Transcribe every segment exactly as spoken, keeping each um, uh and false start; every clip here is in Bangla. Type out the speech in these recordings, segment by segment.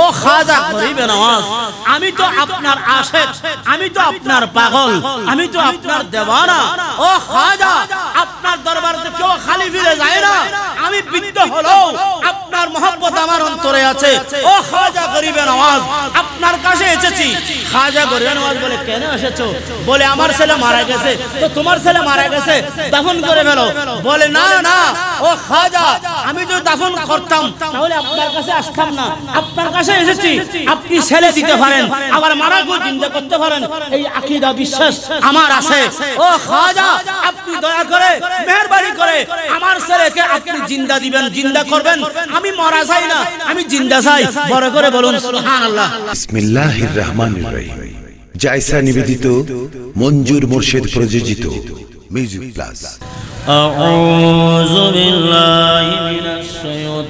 ओ खाजा गरीबे नवाज आमी तो आपनार आशिक आमी तो आपनार पागल आमी तो आपनार दीवाना ओ खाजा आपनार दरबार ते क्यों खाली फिरे जाए ना आमी बिद्ध हलो आपनार मोहब्बत आमार अंतरे आछे ओ खाजा गरीबे नवाज आपनार काछे एसेछि खाजा गरीबे नवाज बोले केन एसेछो बोले आमार सेले मारा गेछे तो तुम्हार सेले मारा गेछे दफन करे फेलो बोले ना ना ओ खाजा आमी जो दफन करताम ताहले आपनार काछे आसताम ना आपनार কাছে এসেছি আপনি ছেলে দিতে পারেন আবার মারা গো জিন্দা করতে পারেন এই আকীদা বিশ্বাস আমার আছে ও খাজা আপনি দয়া করে মেহেরবানি করে আমার ছেলেকে আপনি জিন্দা দিবেন জিন্দা করবেন আমি মরা চাই না আমি জিন্দা চাই বড় করে বলুন সুবহানাল্লাহ বিসমিল্লাহির রহমানির রহিম জায়সা নিবেদিত মঞ্জুর মুর্শিদ প্রযোজিত মিউজিক প্লাস আউযু বিল্লাহি মিনাশ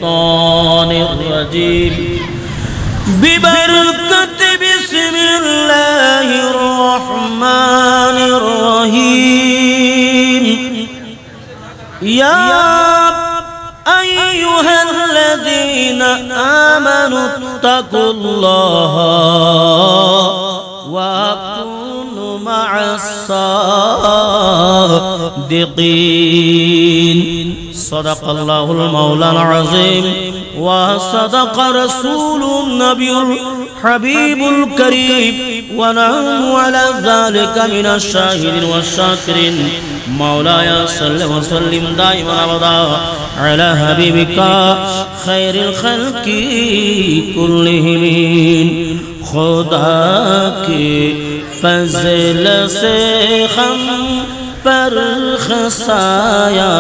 শাইতানির রাজীম ببركة بسم الله الرحمن الرحيم يا أيها الذين آمنوا اتقوا الله وكونوا مع الصادقين صدق الله المولى العظيم وصدق رسول النبي الحبيب الكريم ونعم على ذلك من الشاهدين والشاكرين مولاي صل وسلم دائما ابدا على حبيبك خير الخلق كلهم خدا کے فضل سے ہم پر خسایا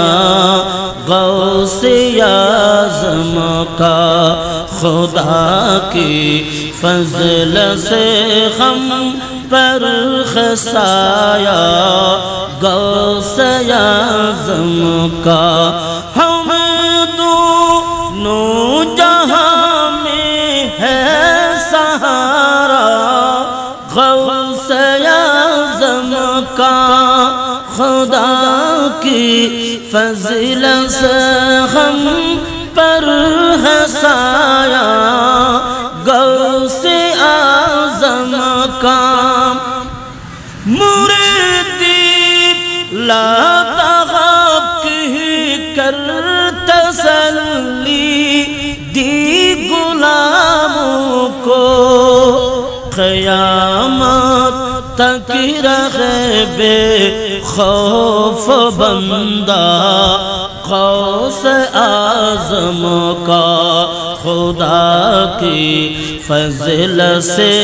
غوثِ اعظم کا خدا کے فضل سے ہم پر خسایا غوثِ اعظم کا ہم تو نو جہاں میں ہے سہارا غوثِ اعظم کا خدا کی فضل سے ہم پر ہنسایا غوثِ اعظم کا مریدی لا تخاف کہہ کر تسلی دی غلاموں کو قیامت تک رہے بے خوف بندہ غوثِ اعظم کا خدا کی فضل سے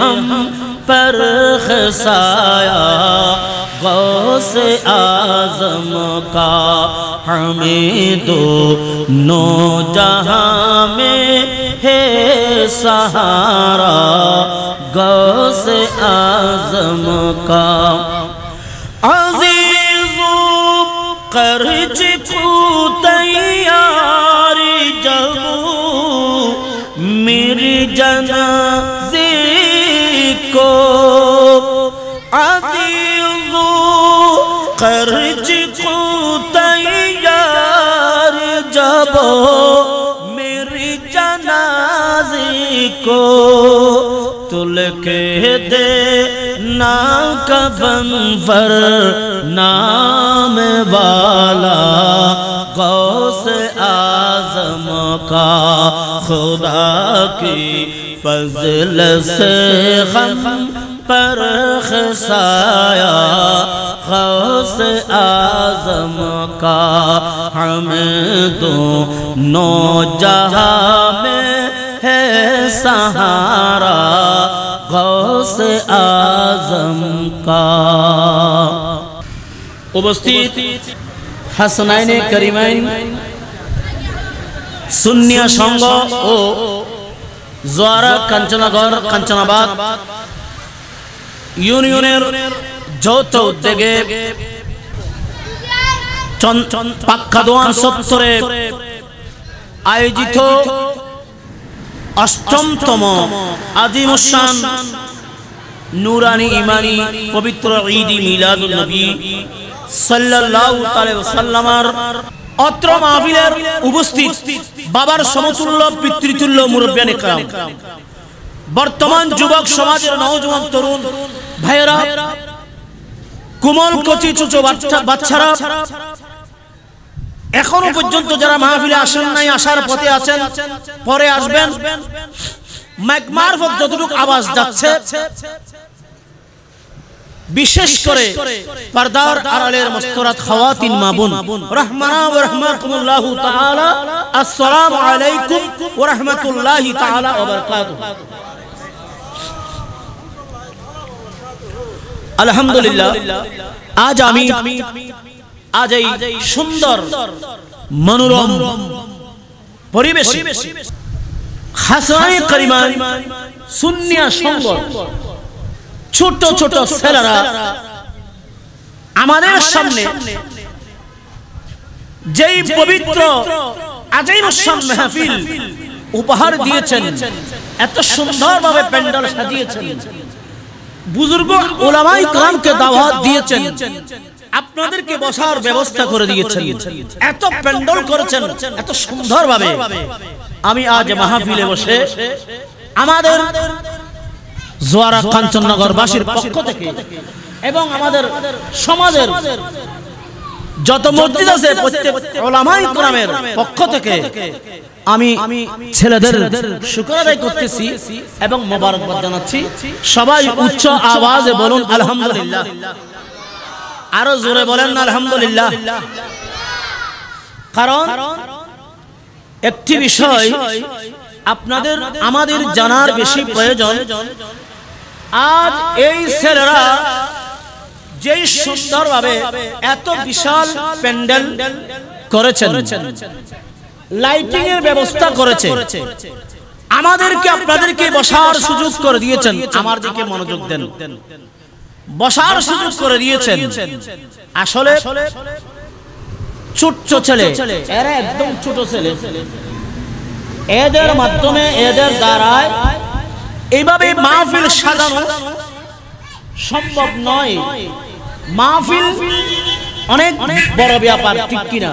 ہم پر ہنسایا غوثِ اعظم کا ہمیں دونوں جہاں میں ہے سہارا غوثِ اعظم کا قرچ کو تیار جب میری جنازے کو عزیز قرچ کو تیار جب میری جنازے کو تو لکھے دے نا کفن ورنام والا غوثِ اعظم کا خدا کی فضل سے ہم پر ہنسایا غوثِ اعظم کا ہمیں دونوں جہاں میں ہے سہارا غوثِ اعظم کا उपस्थित हसनैन करीमैन सुन्निया संघ ओ जोरा कांचनगर कांचनाबाद ইউনিয়নের যৌথ উদ্যোগে পাক্কাদোয়ান সত্তরে আয়োজিত अष्टमतम आदिमशान नूरानी ईमानी पवित्र ईदी मिलादुन्नबी सल्लल्लाहु अलैहि वसल्लम অত্র মাহফিলের উপস্থিত বাবার সমতুল্য পিতৃতুল্য মুরব্বিয়ান کرام বর্তমান যুবক সমাজের নওজোয়ান তরুণ ভাইরা কোমল কচি চুচো বাচ্চারা এখনো পর্যন্ত যারা মাহফিলে আসেন নাই আসার পথে আছেন পরে আসবেন মাইক মারফত যতটুকু আওয়াজ যাচ্ছে বিশেষ করে পর্দার আড়ালের মুস্তারাত খাওয়াতিন মা বোন রাহমানা ওয়া রাহমাতুল্লাহ তাআলা আসসালামু আলাইকুম ওয়া রাহমাতুল্লাহি তাআলা ওয়া বারাকাতুহু আলহামদুলিল্লাহ আজ আমি আজ এই সুন্দর মনোরম পরিবেশে হাসায়ে করিমান সুন্নিয়া সংঘ ছোট ছোট ছেলেরা আমাদের সামনে যেই পবিত্র আজিমুশান মাহফিল উপহার দিয়েছেন এত সুন্দরভাবে প্যান্ডেল সাজিয়েছেন বুজুর্গ ওলামাই کرامকে দাওয়াত দিয়েছেন আপনাদেরকে বসার ব্যবস্থা করে দিয়েছেন এত প্যান্ডেল করেছেন এত সুন্দরভাবে আমি আজ মাহফিলে বসে আমাদের জোয়ারা কাঞ্চননগরবাসীর পক্ষ থেকে এবং আমাদের সমাজের যত মসজিদ আছে প্রত্যেক ওলামায়ে কেরামের পক্ষ থেকে আমি ছেলেদের শুকর আদায় করতেছি এবং মোবারকবাদ জানাচ্ছি সবাই উচ্চ আওয়াজে বলুন আলহামদুলিল্লাহ আরো জোরে বলেন আলহামদুলিল্লাহ কারণ একটি বিষয় আপনাদের আমাদের জানার বেশি প্রয়োজন आज এই ছেলেরা যে সুন্দরভাবে এত বিশাল প্যান্ডেল করেছেন লাইটিং এর ব্যবস্থা করেছে আমাদেরকে আপনাদেরকে বসার সুযোগ করে দিয়েছেন আমার দিকে মনোযোগ দেন বসার সুযোগ করে দিয়েছেন আসলে ছোট ছেলে এরা একদম ছোট ছেলে এদের মাধ্যমে এদের দ্বারা এইভাবে মাহফিল সাজানো সম্ভব নয় মাহফিল অনেক বড় ব্যাপার ঠিক কিনা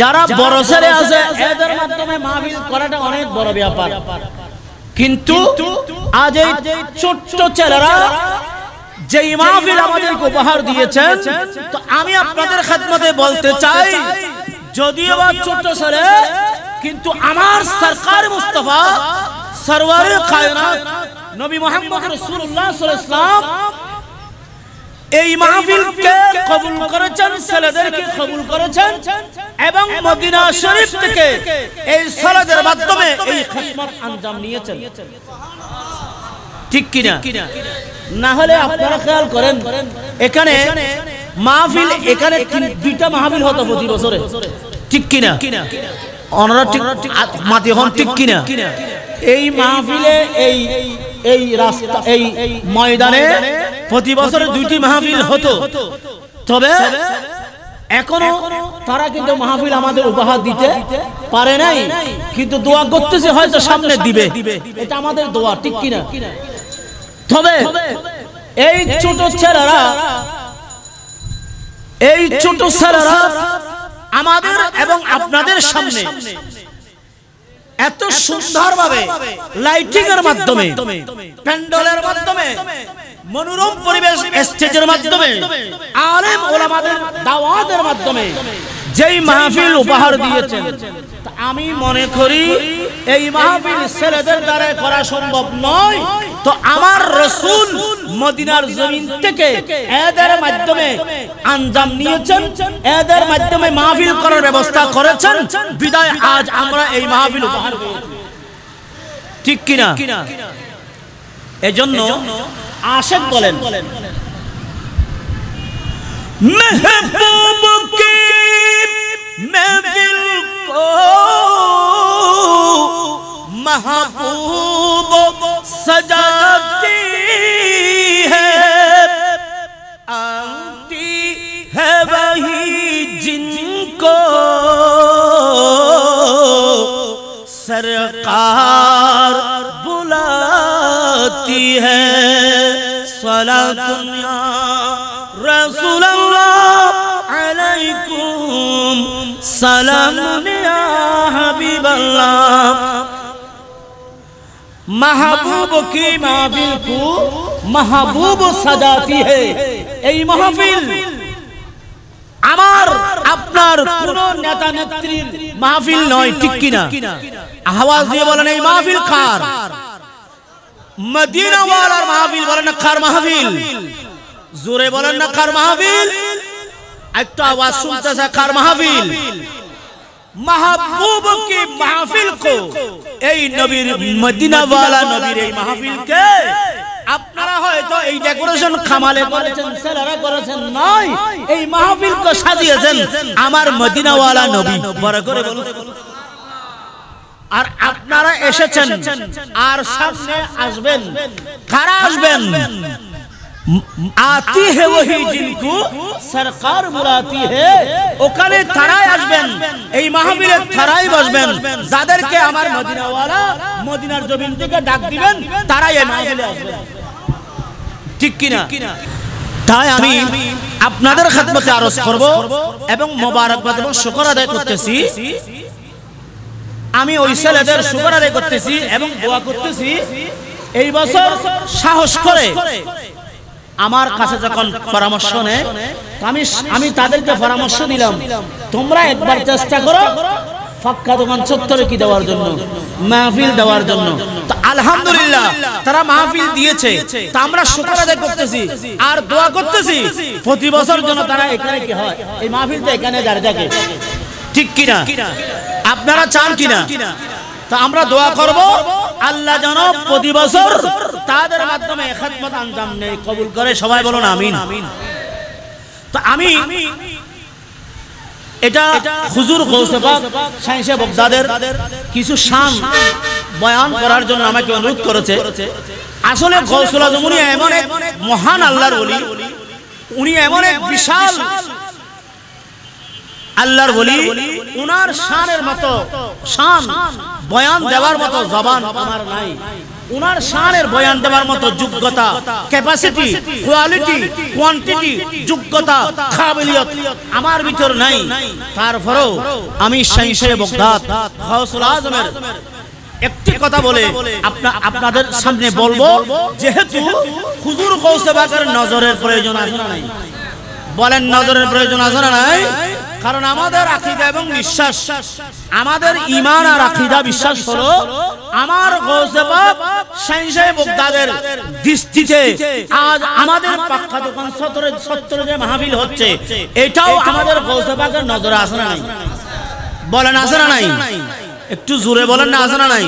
যারা বড় ছেলে আছে এদের মাধ্যমে মাহফিল করাটা অনেক বড় ব্যাপার কিন্তু আজ এই ছোট্ট ছেলেরা যে মাহফিল আমাদেরকে উপহার দিয়েছেন তো আমি আপনাদের খিদমতে বলতে চাই যদিও বা ছোট ছেলে কিন্তু আমার সরকার মুস্তাফা সরওয়ারে কায়নাত নবী মুহাম্মদ রাসূলুল্লাহ সাল্লাল্লাহু আলাইহি ওয়াসাল্লাম এই মাহফিলকে কবুল করেছেন ছেলেদেরকে কবুল করেছেন এবং মদিনা শরীফ থেকে এই ছেলেদের মাধ্যমে এই খিদমত আঞ্জাম নিয়েছেন ঠিক কিনা না হলে আপনারা খেয়াল করেন এখানে মাহফিল এখানে দুইটা মাহফিল হতো প্রতি বছরে ঠিক কিনা অনরা ঠিক মাটি হন ঠিক কিনা এই মাহফিলে এই এই রাস্তা এই ময়দানে প্রতি বছর দুইটি মাহফিল হতো তবে এখনো তারা কিন্তু মাহফিল আমাদের উপহার দিতে পারে নাই কিন্তু দোয়া করতেছে হয়তো সামনে দিবে এটা আমাদের দোয়া ঠিক কিনা তবে এই ছোট ছেলেরা এই ছোট ছেলেরা আমাদের এবং আপনাদের সামনে এত সুন্দরভাবে লাইটিং এর মাধ্যমে প্যান্ডেলের মাধ্যমে মনোরম পরিবেশ স্টেজের মাধ্যমে আলেম ওলামাদের দাওয়াতের মাধ্যমে যেই মাহফিল উপহার দিয়েছেন আমি মনে করি এই মাহফিল ছেলেদের দ্বারা করা সম্ভব নয় তো আমার রাসূল মদিনার জমিন থেকে এদের মাধ্যমে আঞ্জাম নিয়েছেন এদের মাধ্যমে মাহফিল করার ব্যবস্থা করেছেন বিদায় আজ আমরা এই মাহফিল উপহার পেয়েছি ঠিক কিনা এজন্য আশিক বলেন মেহবুব কে महफिल को महबूब सजाती है आती है वही जिनको सरकार बुलाती है सलातुन या रसूल अल्लाह अलैकुम सलाम या हबीब अल्लाह। महबूब की महफिल को महबूब सजाती है। यही महफिल महफिल नय ठीक किना आवाज दिए बोलें ये महफिल कार मदीना वालार महफिल बोलें ना कार महफिल जोरे बोलें ना कार महफिल एक तो आवाज सुनते से कार महफिल महबूब की महफिल को यही नबीर मदीना वाला नबीर यही महफिल के अपनारा হয়তো এই ডেকোরেশন খামালে করেছেন সেলারা করেছেন নয় এই মাহফিল কো সাজিয়েছেন আমার মদিনাওয়ালা নবী বড় করে বলুন সুবহানাল্লাহ। আর আপনারা এসেছেন আর সামনে আসবেন কারা আসবেন आती है वही जिनको सरकार बुलाती है ওখানে তারাই আসবেন এই মাহফিলে তারাই বসবেন যাদেরকে আমার মদিনাওয়ালা মদিনার জমিন থেকে ডাক দিবেন তারাই এই মাহফিলে আসবেন ঠিক কি না। তাই আমি আপনাদের খিদমতে আরজ করব এবং মোবারকবাদ এবং শুকর আদায় করতেছি। আমি ওই ছেলেদের শুকর আদায় করতেছি এবং দোয়া করতেছি এই বছর সাহস করে আমার কাছে যখন পরামর্শ নেয় আমি আমি তাদেরকে পরামর্শ দিলাম তোমরা একবার চেষ্টা করো ফাক্কা দোকান চত্বরে কি দেওয়ার জন্য মাহফিল দেওয়ার জন্য। তো আলহামদুলিল্লাহ তারা মাহফিল দিয়েছে তা আমরা শুকর আদায় করতেছি আর দোয়া করতেছি প্রতি বছর যেন তারা এখানে কি হয় এই মাহফিলটা এখানে যারা থাকে ঠিক কি না আপনারা চান কি না। তো আমরা দোয়া করব আল্লাহ যেন প্রতি বছর তাদের মাধ্যমে খিদমত আঞ্জাম নেই কবুল করে সবাই বলুন আমিন। তো আমি এটা হুজুর গৌসে পাক শাইখ বাগদাদের কিছু শান বয়ান করার জন্য আমাকে অনুরোধ করেছে। আসলে গৌসুল আজম উনি এমন এক মহান আল্লাহর ওলি উনি এমন এক বিশাল আল্লাহর ওলি উনার শানের মতো শান বয়ান দেওয়ার মতো জবান আমার নাই উনার শানের বয়ান দেওয়ার মতো যোগ্যতা ক্যাপাসিটি কোয়ালিটি কোয়ান্টিটি যোগ্যতা কাবিলিয়ত আমার ভিতর নাই। তারপরেও আমি শাইখে বাগদাদ গাউসুল আজমের একটি কথা বলে আপনাদের সামনে বলবো যেহেতু হুজুর গৌসে পাকের নজরের প্রয়োজন আছে না নাই বলেন নজরের প্রয়োজন আছে না নাই। কারণ আমাদের আকীদা এবং বিশ্বাস আমাদের ঈমান আর আকীদা বিশ্বাস হলো আমার গৌসে পাক শাইখে বাগদাদের দৃষ্টিতে আজ আমাদের পাক্কা দোকান সত্তরে সত্তরে যে মাহফিল হচ্ছে এটাও আমাদের গৌসে পাকের নজরে আছে না নাই বলেন আছে না নাই একটু জোরে বলেন না আছে না নাই।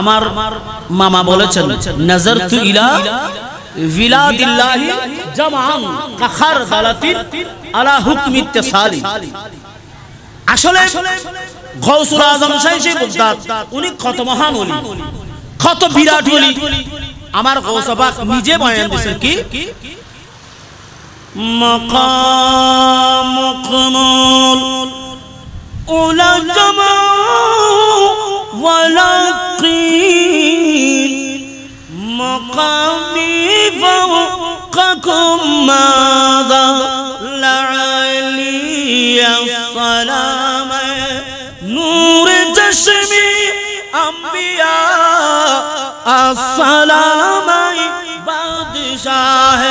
আমার মামা বলেছেন নাজারতু ইলা मकामी فوقكم ماذا لعلي السلام نور تشمي أنبياء السلام بادشاہ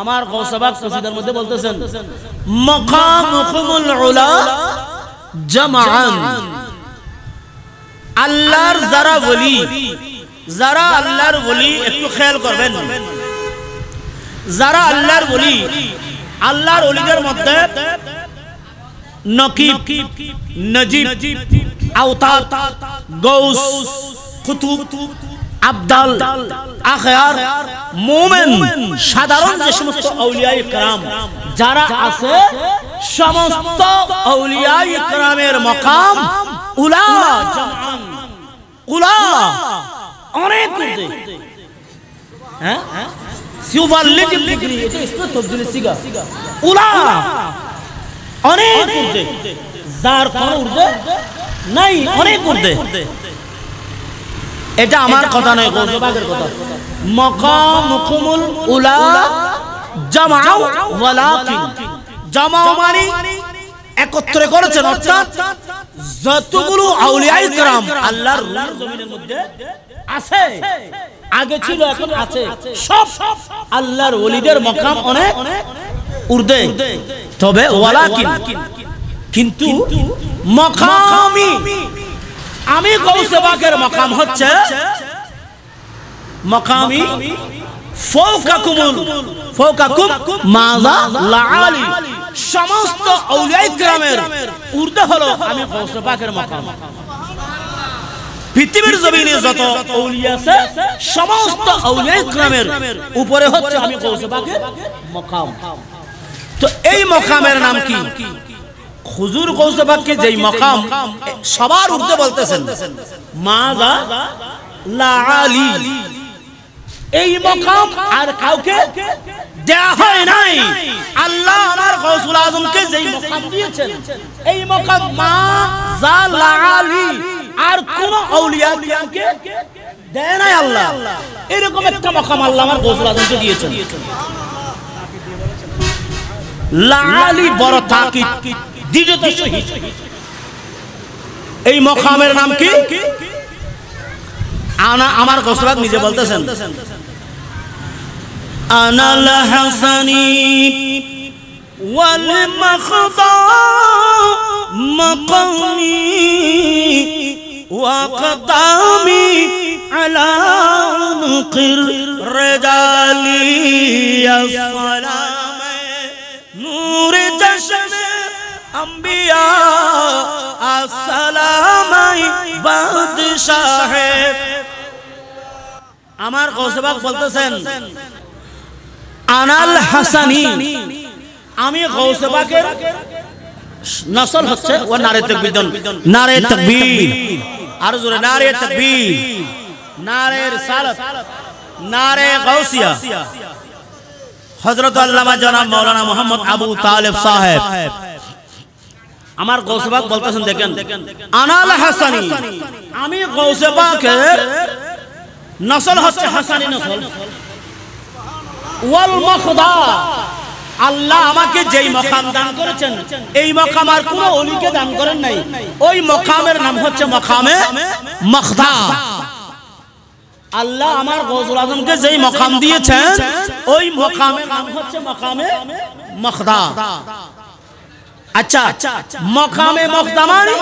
আমার গৌসে পাক কসিদার মধ্যে বলতেছেন مقامكم العلا جمعا আল্লাহর যারা ওলি যারা আল্লাহর ওলি একটু খেয়াল করবেন যারা আল্লাহর ওলি আল্লাহর ওলিদের মধ্যে নকিব নজিব আওতাত গৌস কুতুব আব্দাল আখিয়ার মুমিন সাধারণ যে সমস্ত আউলিয়ায়ে کرام যারা আছে সমস্ত আউলিয়ায়ে کرامের মকাম উলা জামান উলা অনেক উর্দে হ্যাঁ সিউবাল্লিক ডিগ্রি এটা ইসমে তাবদিল সিগা উলা অনেক উর্দে যার কোন উর্দে নাই অনেক উর্দে এটা আমার কথা নয় গৌসে পাকের কথা মকামুকুমুল উলা जमाओ ওয়ালাকিন जमाओ মানে একত্রে করেছেন অর্থাৎ যতগুলো আউলিয়ায়ে کرام আল্লাহর নূর জমিনের মধ্যে আছে আগে ছিল এখন আছে সব আল্লাহর ওলিদের মকাম অনেক ঊর্ধ্বে তবে ওয়ালাকিন কিন্তু মকামি আমি গৌসে পাকের মকাম হচ্ছে মকামি ফাওকাকুমুল ফাওকাকুম মাযা লাআলি সমস্ত আউলিয়ায়ে کرامের ঊর্ধ্বে হলো আমি গৌসে পাকের মকাম পৃথিবীর জমিনে যত আউলিয়া আছে সমস্ত আউলিয়ায়ে کرامের উপরে হচ্ছে আমি গৌসে পাকের মকাম তো এই মকামের নাম কি হুজুর গৌসে পাককে যেই মকাম সবার ঊর্ধ্বে বলতেছেন মাযা লাআলি এই মকাম আর কাউকে দেয়া হয় নাই আল্লাহ আমার গৌসুল আযমকে যেই মকাম দিয়েছেন এই মকাম মাযা লাআলি আর কোন আউলিয়াকে দেয় নাই আল্লাহ এরকম একটা মকাম আল্লাহ আমার গৌসুল আযমকে দিয়েছেন লাআলি বড় তাকিদ দ্বিতীয়ত শহীদ এই মকামের নাম কি আনা আমার গৌসুল পাক নিজে বলতেছেন আনাল হাসানি ওয়াল মাখদা মাকামি ওয়া কাতামি আলা মুকির রিজালি আসসালামে নূর জশন अंबिया अस्सलामाई बादशाह आमार गौसे पाक बोलतेছেন আনাল হাসানী আমি গৌসে পাকের নসল হচ্ছে ও নারে তাকবীর নারে তাকবীর আর জোরে নারে তাকবীর নারে রিসালাত নারে গাউসিয়া হযরত আল্লামা জনাব মাওলানা মোহাম্মদ আবু তালেব সাহেব আমার গৌসে পাক বলতেছেন দেখেন আনাল হাসানী আমি গৌসে পাকের নসল হচ্ছে হাসানী নসল ওয়াল মাখদা আল্লাহ আমাকে যেই মকাম দান করেছেন এই মকাম আর কোন ওলিকে দান করেন নাই ওই মকামের নাম হচ্ছে মকামে মাখদা আল্লাহ আমার গৌসুল আযমকে যেই মকাম দিয়েছেন ওই মকামের নাম হচ্ছে মকামে মাখদা अच्छा मकामे मखदामानी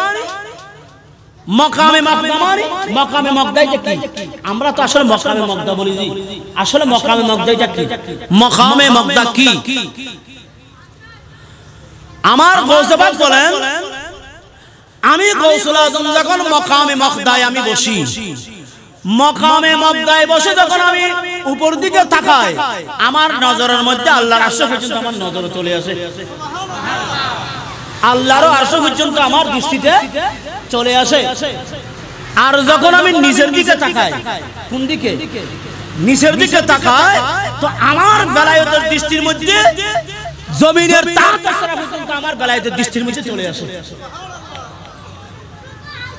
मकामे मखदामानी मकामे मखदाई কি আমরা তো আসলে মকামে মখদা বলি জি আসলে মকামে মখদাইটা কি মকামে মখদা কি আমার গৌসে পাক বলেন আমি গৌসুল আযম যখন মকামে মখদায় আমি বসি মকামে মখদায় বসে যখন আমি উপর দিকে তাকাই আমার নজরের মধ্যে আল্লাহর আরশ পর্যন্ত আমার নজর চলে আসে আল্লাহর আরশ পর্যন্ত আমার দৃষ্টিতে চলে আসে আর যখন আমি নিচের দিকে তাকাই কোন দিকে নিচের দিকে তাকাই তো আমার বেলায়েতের দৃষ্টির মধ্যে জমিনের তারত সারা পর্যন্ত আমার বেলায়েতের দৃষ্টির মধ্যে চলে আসে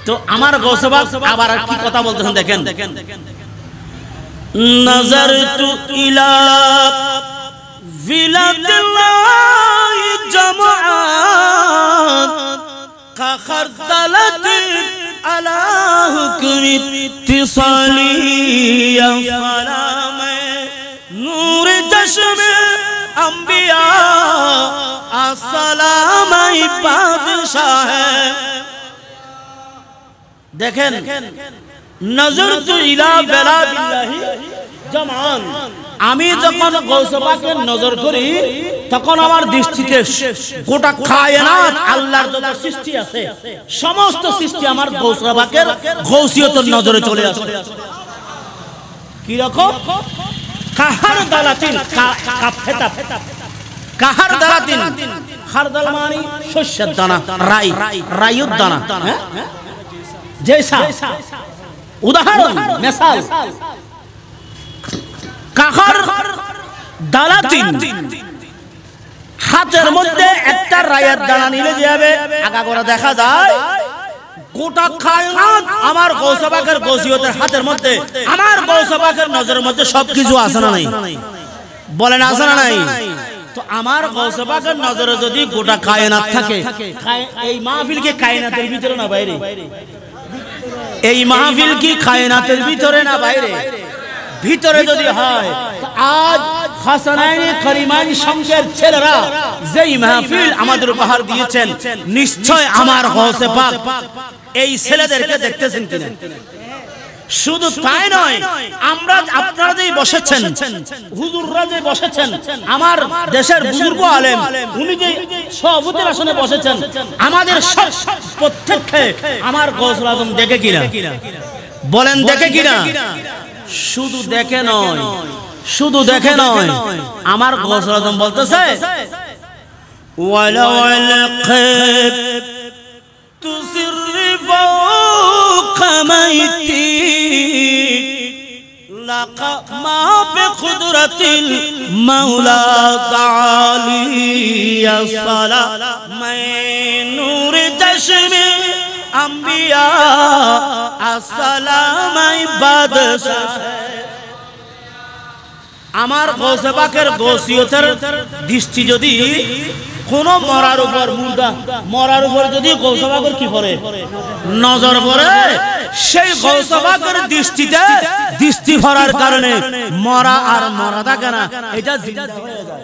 তো আমার গৌসে পাক আবার কি কথা বলতেছেন দেখেন নজরতু ইলা বিলাদিল্লাহি জামাআত কাখরদালাত আলা হুকমি তিসালিয়া সালামে নূর চশমে আম্বিয়া আসসালামাই বাদশাহ দেখেন नजर तो इला बेला बिल्लाही जमान আমি যখন গৌসে পাকের নজর করি তখন আমার দৃষ্টিতে গোটা কায়নাত আল্লাহর যত সৃষ্টি আছে সমস্ত সৃষ্টি আমার গৌসে পাকের গৌসিয়তের নজরে চলে আসে কি রকম কাহার দালাতিন কাফেতা কাহার দালাতিন খারদাল মানে শস্যের দানা রাই রাইউদ দানা হ্যাঁ জেসা उदाहरण मिसाल কাহার দালাতিন হাতের মধ্যে একটা রায়ের দানা নিলে যাবে আগা গোড়া দেখা যায় গোটা কায়নাত আমার গৌসে পাকের গৌসিয়তের হাতের মধ্যে আমার গৌসে পাকের নজরের মধ্যে সবকিছু আছে না নাই বলেন আছে না নাই? তো আমার গৌসে পাকের নজরে যদি গোটা কায়নাত থাকে, এই মাহফিল কি কায়নাতের ভিতরে না বাইরে? এই মাহফিল কি কায়নাতের ভিতরে না বাইরে? ভিতরে যদি হয় তো আজ হাসানাইন করিমান শঙ্কের ছেলেরা যেই মাহফিল আমাদের উপহার দিয়েছেন, নিশ্চয় আমার গৌসে পাক এই ছেলেদেরকে দেখতেছেন কিনা। শুধু তাই নয়, আমরা আপনারা যেই বসেছেন, হুজুররা যে বসেছেন, আমার দেশের বুজুর্গ আলেম উনি যে সভাপতির আসনে বসেছেন, আমাদের সব প্রত্যেককে আমার গৌসুল আজম দেখে কিনা বলেন, দেখে কিনা? শুধু দেখে নয়, শুধু দেখে নয়, আমার গৌসুল আজম বলতেছে আমার গৌসে পাকের গৌসিয়তের দৃষ্টি যদি কোন মরার উপর, মুর্দা মরার উপর যদি গৌসে পাকের কি করে নজর পড়ে, সেই গৌসে পাকের দৃষ্টিতে দৃষ্টি ভরার কারণে মরা আর মরা থাকে না, এটা জিন্দা হয়ে যায়।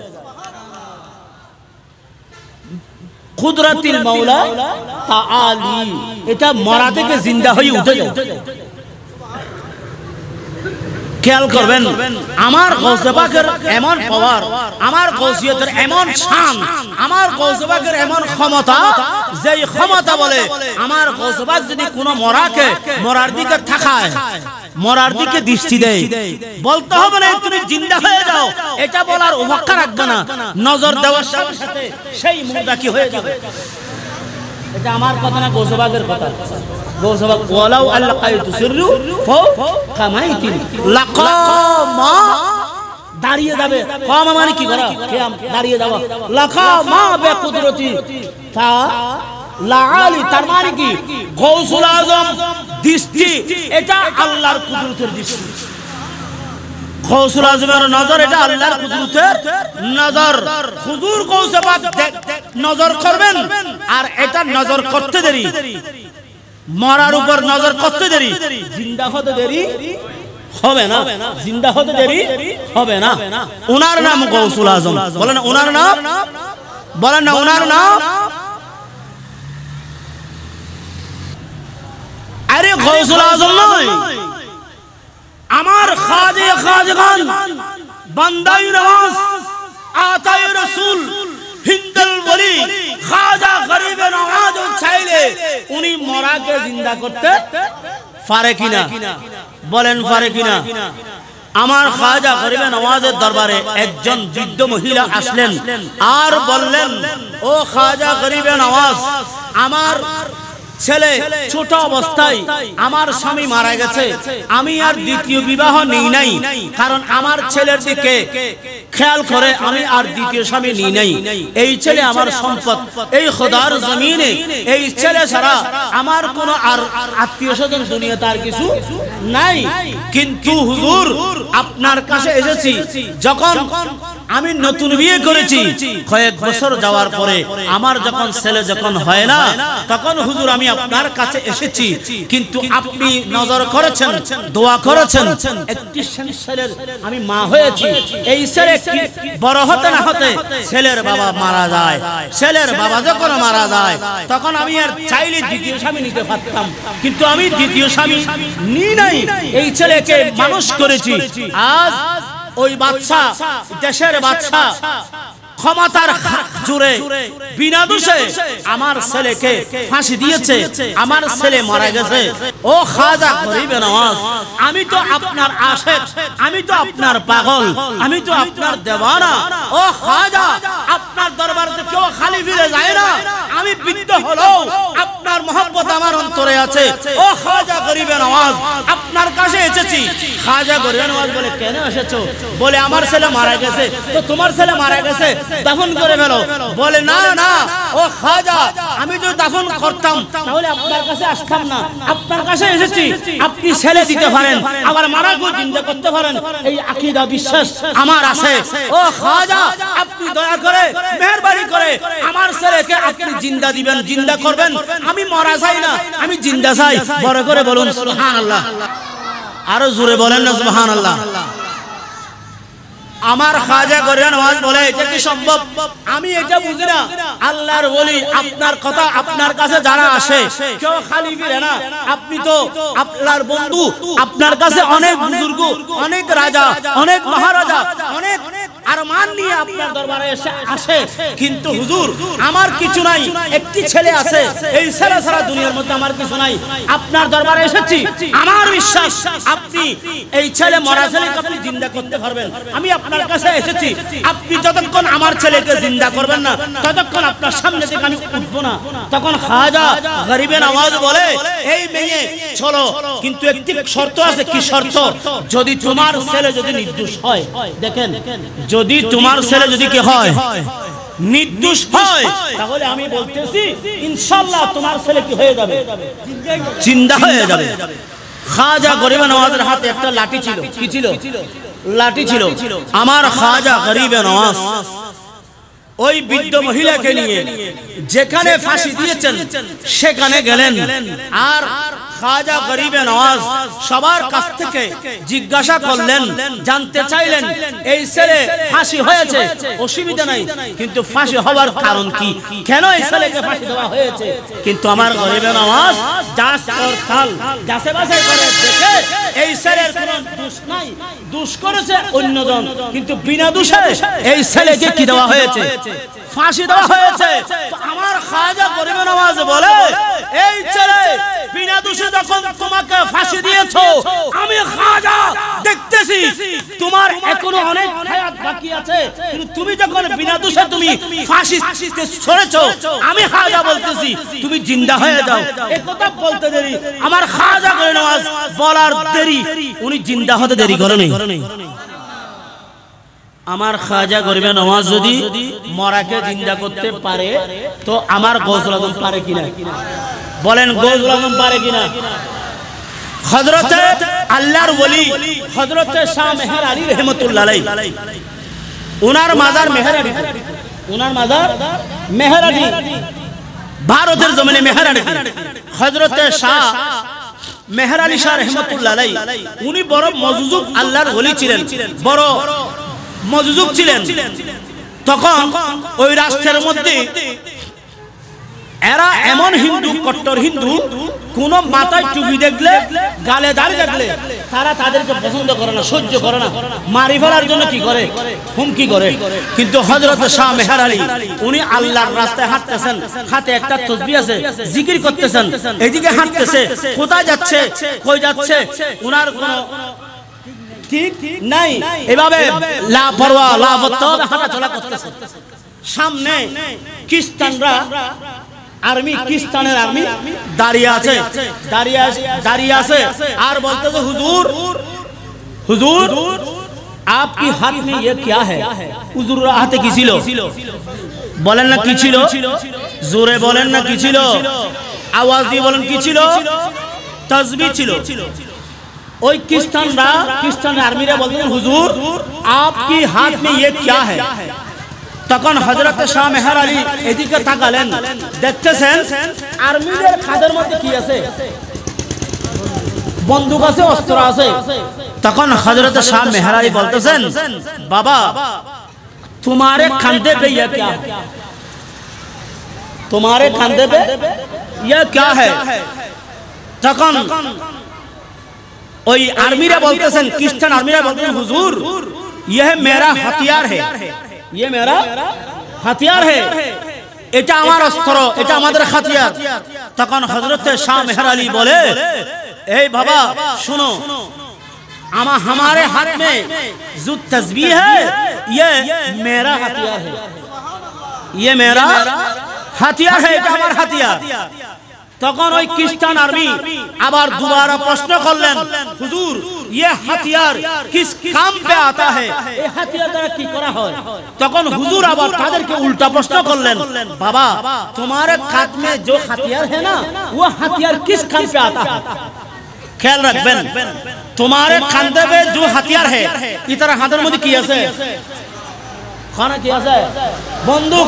কুদরাতিল মাওলা তাআলি, এটা মরা থেকে জিন্দা হয়ে উঠে যায়। খেয়াল করবেন, আমার গৌসে পাকের এমন পাওয়ার, আমার গৌসিয়তের এমন শান, আমার গৌসে পাকের এমন ক্ষমতা, যেই ক্ষমতা বলে আমার গৌসে পাক যদি কোনো মরাকে মরার দিকে থাকায়, মরার দিকে দৃষ্টি দেয়, বলতে হবে না তুমি জিন্দা হয়ে যাও, এটা বলার অবকাশ রাখবে না, নজর দেওয়ার সাথে সাথে সেই মুর্দা কি হয়ে যাবে। এটা আমার কথা না, গৌসে পাকের কথা। দাঁড়িয়ে যাবে, কমা মানে কি করা, দাঁড়িয়ে যাওয়া, লাখা মা বে কুদরতি তা লাআলি, তার মানে কি গৌসুল আজম দৃষ্টি, এটা আল্লাহর কুদরতের দৃষ্টি। গৌসুল আজমের নজর, এটা আল্লাহর কুদরতের নজর। হুজুর গৌসে পাক নজর করবেন, আর এটা নজর করতে দেরি, মরার উপর নজর করতে দেরি, জিন্দা হতে দেরি হবে না, জিন্দা হতে দেরি হবে না। ওনার নাম গৌসুল আজম, বলেন ওনার নাম, বলেন না ওনার নাম। আরে গৌসুল আজম নয়, আমার খাজে খাজগান বান্দাই নওয়াজ আতাই রাসূল হিন্দল ওলি খাজা গরিব নওয়াজ চাইলে উনি মরাকে জিন্দা করতে পারে কিনা বলেন, পারে কিনা? আমার খাজা গরিব নওয়াজের দরবারে একজন বৃদ্ধ মহিলা আসলেন আর বললেন, ও খাজা গরিব নওয়াজ, আমার ছেলে ছোট অবস্থায় আমার স্বামী মারা গেছে, আমি আর দ্বিতীয় বিবাহ নেই নাই, কারণ আমার ছেলের দিকে খেয়াল করে আমি আর দ্বিতীয় স্বামী নেই নাই, এই ছেলে আমার সম্পদ, এই খোদার জমিনে এই ছেলে ছাড়া আমার কোনো আর আত্মীয় স্বজন দুনিয়াতে আর কিছু নাই, কিন্তু হুজুর আপনার কাছে এসেছি, যখন আমি নতুন বিয়ে করেছি কয়েক বছর যাওয়ার পরে আমার যখন ছেলে যখন হয় না, তখন হুজুর আমি আপনার কাছে এসেছি, কিন্তু আপনি নজর করেছেন, দোয়া করেছেন, একটি ছেলের আমি মা হয়েছি, এই ছেলে বড় হতে না হতে ছেলের বাবা মারা যায়, ছেলের বাবা যখন মারা যায় তখন আমি আর চাইলে দ্বিতীয় স্বামী নিতে পারতাম, কিন্তু আমি দ্বিতীয় স্বামী নিই নাই, এই ছেলেকে মানুষ করেছি, আজ ওই বাদশা দেশের বাদশা ক্ষমতার জোরে বিনা দোষে আমার ছেলেকে ফাঁসি দিয়েছে, আমার ছেলে মারা গেছে। ও খাজা গরিব নওয়াজ, আমি তো আপনার আশিক, আমি তো আপনার পাগল, আমি তো আপনার দেওয়ানা, ও খাজা আপনার দরবারে কেউ খালি ফিরে যায় না, আমি বৃদ্ধ হলো আপনার মহব্বত আমার অন্তরে করে আছে ও খাজা গরিবে নওয়াজ আপনার কাছে এসেছি। খাজা গরিবে নওয়াজ বলে, কেন এসেছো? বলে, আমার ছেলে মারা গেছে। তো তোমার ছেলে মারা গেছে, দাফন করে ফেলো। বলে, না না ও খাজা, আমি যদি দাফন করতাম তাহলে আপনার কাছে আসতাম না। আপনার কাছে এসেছি, আপনি ছেলে দিতে পারেন, আবার মারা গো জিন্দা করতে পারেন, এই আকীদা বিশ্বাস আমার আছে। ও খাজা, আপনি দয়া করে মেহেরবানি করে আমার ছেলেকে আপনি জিন্দা দিবেন, জিন্দা করবেন। আমি মরা চাই না, আমি জিন্দা চাই। বড় করে বলুন সুবহানাল্লাহ, আরো জোরে বলেন না সুবহানাল্লাহ। আমার খাজা গরিবে নওয়াজ বলে, এটা কি সম্ভব? আমি এটা বুঝি না। আল্লাহর ওলি আপনার কথা আপনার কাছে যারা আসে কেউ খালি ফিরে না। আপনি তো আপনার বন্ধু, আপনার কাছে অনেক বুজুর্গ, অনেক রাজা, অনেক মহারাজা, অনেক আরমান নিয়ে আপনার দরবারে এসে আসে। কিন্তু হুজুর, আমার কিছু নাই, একটি ছেলে আছে, এই ছেলে ছাড়া দুনিয়ার মধ্যে আমার কিছু নাই। আপনার দরবারে এসেছি, আমার বিশ্বাস আপনি এই ছেলে মরা ছেলেকে আপনি জিন্দা করতে পারবেন। আমি আপনার কাছে এসেছি, আপনি যতক্ষণ আমার ছেলেকে জিন্দা করবেন না ততক্ষণ আপনার সামনে থেকে আমি উঠব না। তখন খাজা গরিবে নওয়াজ বলে, এই মেয়ে চলো, কিন্তু একটি শর্ত আছে। কি শর্ত? যদি তোমার ছেলে যদি নির্দোষ হয়, দেখেন যদি তোমার ছেলে যদি কে হয় নির্দোষ হয় তাহলে আমি বলতেছি ইনশাআল্লাহ তোমার ছেলে কি হয়ে যাবে, জিন্দা হয়ে যাবে। খাজা গরিবে নওয়াজের হাতে একটা লাঠি ছিল। কি ছিল? লাঠি ছিল। আমার খাজা গরিবে নওয়াজ ওই বৃদ্ধ মহিলাকে নিয়ে যেখানে ফাঁসি দিয়েছেন সেখানে গেলেন। আর খাজা গরিবে নওয়াজ সবার কাছ থেকে জিজ্ঞাসা করলেন, জানতে চাইলেন এই ছেলে ফাঁসি হয়েছে, অসুবিধা নাই, কিন্তু ফাঁসি হওয়ার কারণ কি, কেন এই ছেলেকে ফাঁসি দেওয়া হয়েছে? কিন্তু আমার গরিবে নওয়াজ যাস করতাল যাসে বাসে করে দেখে এই ছেলের কোনো দোষ নাই, দোষ করেছে অন্যজন, কিন্তু বিনা দোষে এই ছেলেকে কি দেওয়া হয়েছে, ফাঁসি দেওয়া হয়েছে। তো আমার খাজা গরিবে নওয়াজ বলে, এই ছেলে বিনা দোষে যখন তোমাকে ফাঁসি দিয়েছো, আমি খাজা দেখতেছি তোমার এখনো অনেক হায়াত বাকি আছে, কিন্তু তুমি যখন বিনা দোষে তুমি ফাঁসি ছেড়েছো, আমি খাজা বলতেছি তুমি জিন্দা হয়ে যাও। এই কথা বলতে দেরি আমার খাজা গরিবে নওয়াজ বলার দেরি, উনি জিন্দা হতে দেরি করেনি। আমার খাজা গরিবে নওয়াজ যদি মরাকে জিন্দা করতে পারে তো আমার গৌসুল আজম পারে কিনা বলেন, গৌসুল আজম পারে কিনা? হযরত আল্লাহর ওলি হযরত শাহ মেহের আলী রহমাতুল্লাহ আলাইহি, ওনার মাজার মেহেরাডি, ওনার মাজার মেহেরাডি, ভারতের জমিনে মেহেরাডি। হযরত শাহ মেহের আলী শাহ রহমাতুল্লাহ আলাইহি উনি বড় মজুজুব আল্লাহর ওলি ছিলেন, বড় মজুজুব ছিলেন। তখন ওই রাষ্ট্রের মধ্যে এরা এমন হিন্দু, কট্টর হিন্দু, কোন মাথায় টুপি দেখলে গালে দাড়ি দেখলে তারা তাদেরকে পছন্দ করে না, সহ্য করে না, মারি ফেলার জন্য কি করে, হুমকি করে। কিন্তু হযরত শাহ মেহের আলী উনি আল্লাহর রাস্তায় হাঁটতেছেন, হাতে একটা তসবিহ আছে, জিকির করতেছেন, এদিকে হাঁটতেছে, কোথায় যাচ্ছে কই যাচ্ছে ওনার কোন ঠিক নাই, এভাবে লাপরোয়া লাপরোয়া হাঁটাচলা করতেছে। সামনে খ্রিস্টানরা আর্মি, খ্রিস্টানের আর্মি দাঁড়িয়ে আছে, দাঁড়িয়ে আছে, দাঁড়িয়ে আছে আর বলতেছে, হুজুর হুজুর আপকি হাত মে ইয়ে কিয়া হ্যায়? হুজুরের হাতে কি ছিল বলেন না, কি ছিল? জোরে বলেন না, কি ছিল? আওয়াজ দিয়ে বলেন, কি ছিল? তাসবিহ ছিল। ওই খ্রিস্টানরা, খ্রিস্টান আর্মিরা বলতেছেন, হুজুর আপকি হাত মে ইয়ে কিয়া হ্যায়? তখন হযরত শাহ মেহের আলী এদিকে তাকালেন, দেখতেছেন আর্মিদের খাদের মধ্যে কি আছে, বন্দুক আছে, অস্ত্র আছে। তখন হযরত শাহ মেহের আলী বলতেছেন, বাবা তোমারে কাঁধে পে ইয়া কিয়া, তোমারে কাঁধে পে ইয়া কিয়া হ্যায়? তখন ওই আর্মিরা বলতেছেন, খ্রিস্টান আর্মিরা বলতেছেন, হুজুর ইয়ে মেরা হাতিয়ার হ্যায়, ये मेरा हथियार है, এটা আমার অস্ত্র, এটা আমাদের হাতিয়ার। তখন হযরত শাহ মেহের আলী বলে, এই বাবা শুনো, আমা हमारे हाथ में जो तस्बीह है ये मेरा हथियार है, ये मेरा हथियार है, এটা আমার হাতিয়ার। তখন ওই খ্রিস্টান আর্মি আবার দুবারা প্রশ্ন করলেন, হুজুর ये हथियार किस काम पे आता है, ये हथियार দ্বারা কি করা হয়? তখন হুজুর আবার তাদেরকে উল্টা প্রশ্ন করলেন, বাবা तुम्हारे हाथ में जो हथियार है ना वो हथियार किस काम पे आता है? ख्याल रखবেন तुम्हारे কাঁধে जो हथियार है इतर হাতের মধ্যে কি আছে? खाना किया जाए बंदूक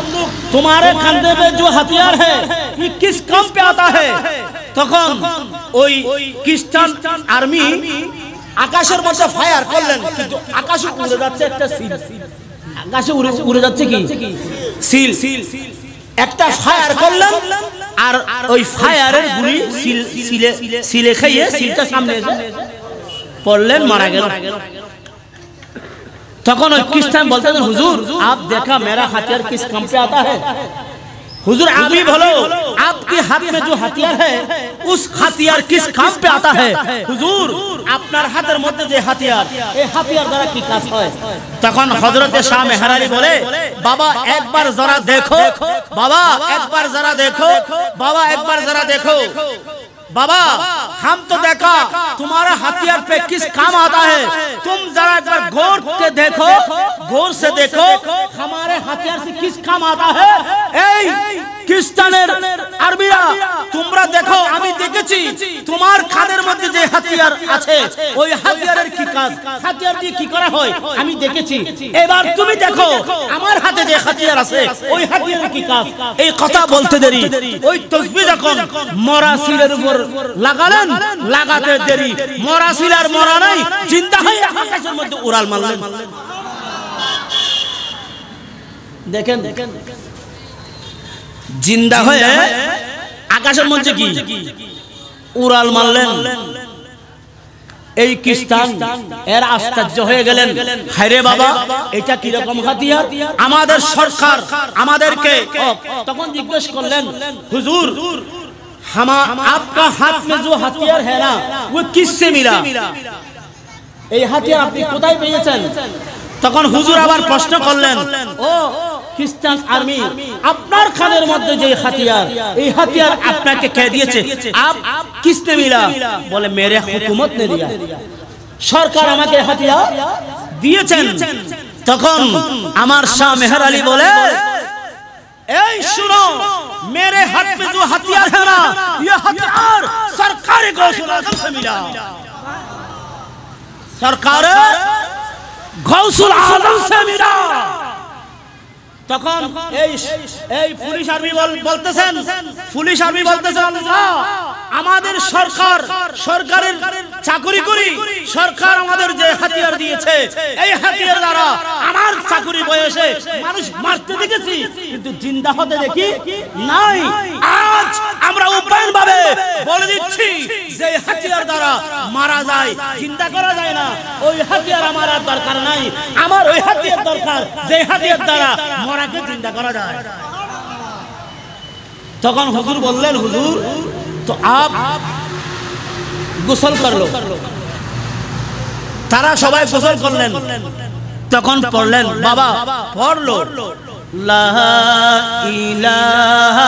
तुम्हारे कंधे पे जो हथियार है ये किस काम पे आता है? तखन ওই খ্রিস্টান আর্মি আকাশের মধ্যে ফায়ার করলেন, কিন্তু আকাশে উড়ে যাচ্ছে একটা সিল, আকাশে উড়ে যাচ্ছে কি সিল, একটা ফায়ার করলেন আর ওই ফায়ারের গুলি সিল সিলে সিলে খেয়ে সিলটা সামনে এসে পড়লেন, মারা গেল। তখন ওই খ্রিস্টান বলতেন, হুজুর आप देखा मेरा हथियार किस काम पे आता है? हुजूर आमी बोलो आपके हाथ में जो हथियार है उस हथियार किस काम पे आता है? हुजूर আপনার হাতের মধ্যে যে হাতিয়ার এই হাতিয়ার দ্বারা কি কাজ হয়? তখন হযরত শাহ মেহরারি বলে, বাবা একবার যারা দেখো, বাবা একবার যারা দেখো, বাবা একবার যারা দেখো, बाबा हम तो देखा तुम्हारा हथियार पे किस काम आता है, तुम जरा एक बार गौर से देखो, गौर से देखो हमारे हथियार से किस काम आता है। ख्रिस्टानेर आर्मीरा तुमरा देखो आमी देखेছি তোমার খাদের মধ্যে যে হাতিয়ার আছে ওই হাতিয়ারের কি কাজ, হাতিয়ার দিয়ে কি করা হয় আমি দেখেছি, এবার তুমি দেখো আমার হাতে যে হাতিয়ার আছে ওই হাতিয়ারের কি কাজ। এই কথা বলতে দেরি ওই তাসবিহ যখন মরাসিলের উপর লাগালেন, লাগাতে দেরি মরাসিল আর মরা নাই, চিন্তা হয় আকাশের মধ্যে উড়াল মারলেন। দেখেন जिंदा हुए आकाशर मध्य की उड़ाल मारलें, এই খ্রিস্টান এর আশ্চর্য হয়ে গেলেন, হায়রে বাবা এটা কি রকম হাতিয়ার, আমাদের সরকার আমাদেরকে। তখন জিজ্ঞেস করলেন, হুজুর हम आपका हाथ में जो हथियार है ना वो किससे मिला, এই হাতিয়ার আপনি কোথায় পেয়েছেন? তখন হুজুর আবার প্রশ্ন করলেন, ও খ্রিস্টান আর্মি আপনার খাদের মধ্যে যে হাতিয়ার এই হাতিয়ার আপনাকে কে দিয়েছে, আপ কিসনে মিলা? বলে মেরে হুকুমত নে দিয়া, সরকার আমাকে হাতিয়ার দিয়েছেন। তখন আমার শাহ মেহের আলী বলে, এই শুনো मेरे हाथ में जो हथियार है ना ये हथियार सरकार गौসুল আজম से मिला, सरकार गौসুল আজম से मिला। তখন এই এই পুলিশ আর্মি বলতেছেন, পুলিশ আর্মি বলতেছেন, আমাদের সরকার সরকারের চাকরি করি, সরকার আমাদের যে হাতিয়ার দিয়েছে এই হাতিয়ার দ্বারা আমার চাকরি বয়সে মানুষ মারতে দেখেছি কিন্তু জিন্দা হতে দেখি নাই, আজ আমরা উপায়ন ভাবে বলে দিচ্ছি যে হাতিয়ার দ্বারা মারা যায় জিন্দা করা যায় না, ওই হাতিয়ার আমার আর দরকার নাই, আমার ওই হাতিয়ার দরকার যে হাতিয়ার দ্বারা মরাকে জিন্দা করা যায়। তখন হুজুর বললেন, হুজুর तो आप গোসল कर लो, তারা সবাই গোসল করলেন, তখন পড়লেন, বাবা পড়লো লা ইলাহা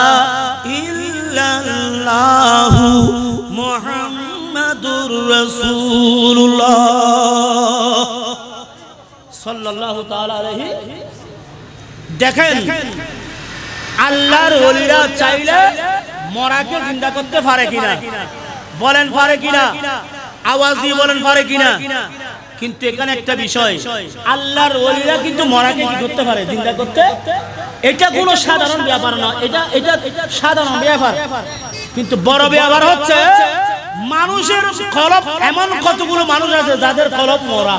ইল্লাল্লাহু মুহাম্মাদুর রাসূলুল্লাহ সাল্লাল্লাহু তাআলা আলাইহি। দেখেন আল্লাহর ওলিরা চাইলে মরাকে জিন্দা করতে পারে কিনা, বলেন পারে কিনা, আওয়াজ দিয়ে বলেন পারে কিনা, কিন্তু এখানে একটা বিষয়, আল্লাহর ওলিরা কিন্তু মরাকে কি করতে পারে, জিন্দা করতে, এটা কোনো সাধারণ ব্যাপার না, এটা এটা সাধারণ ব্যাপার, কিন্তু বড় ব্যাপার হচ্ছে মানুষের কলব, এমন কতগুলো মানুষ আছে যাদের কলব মরা,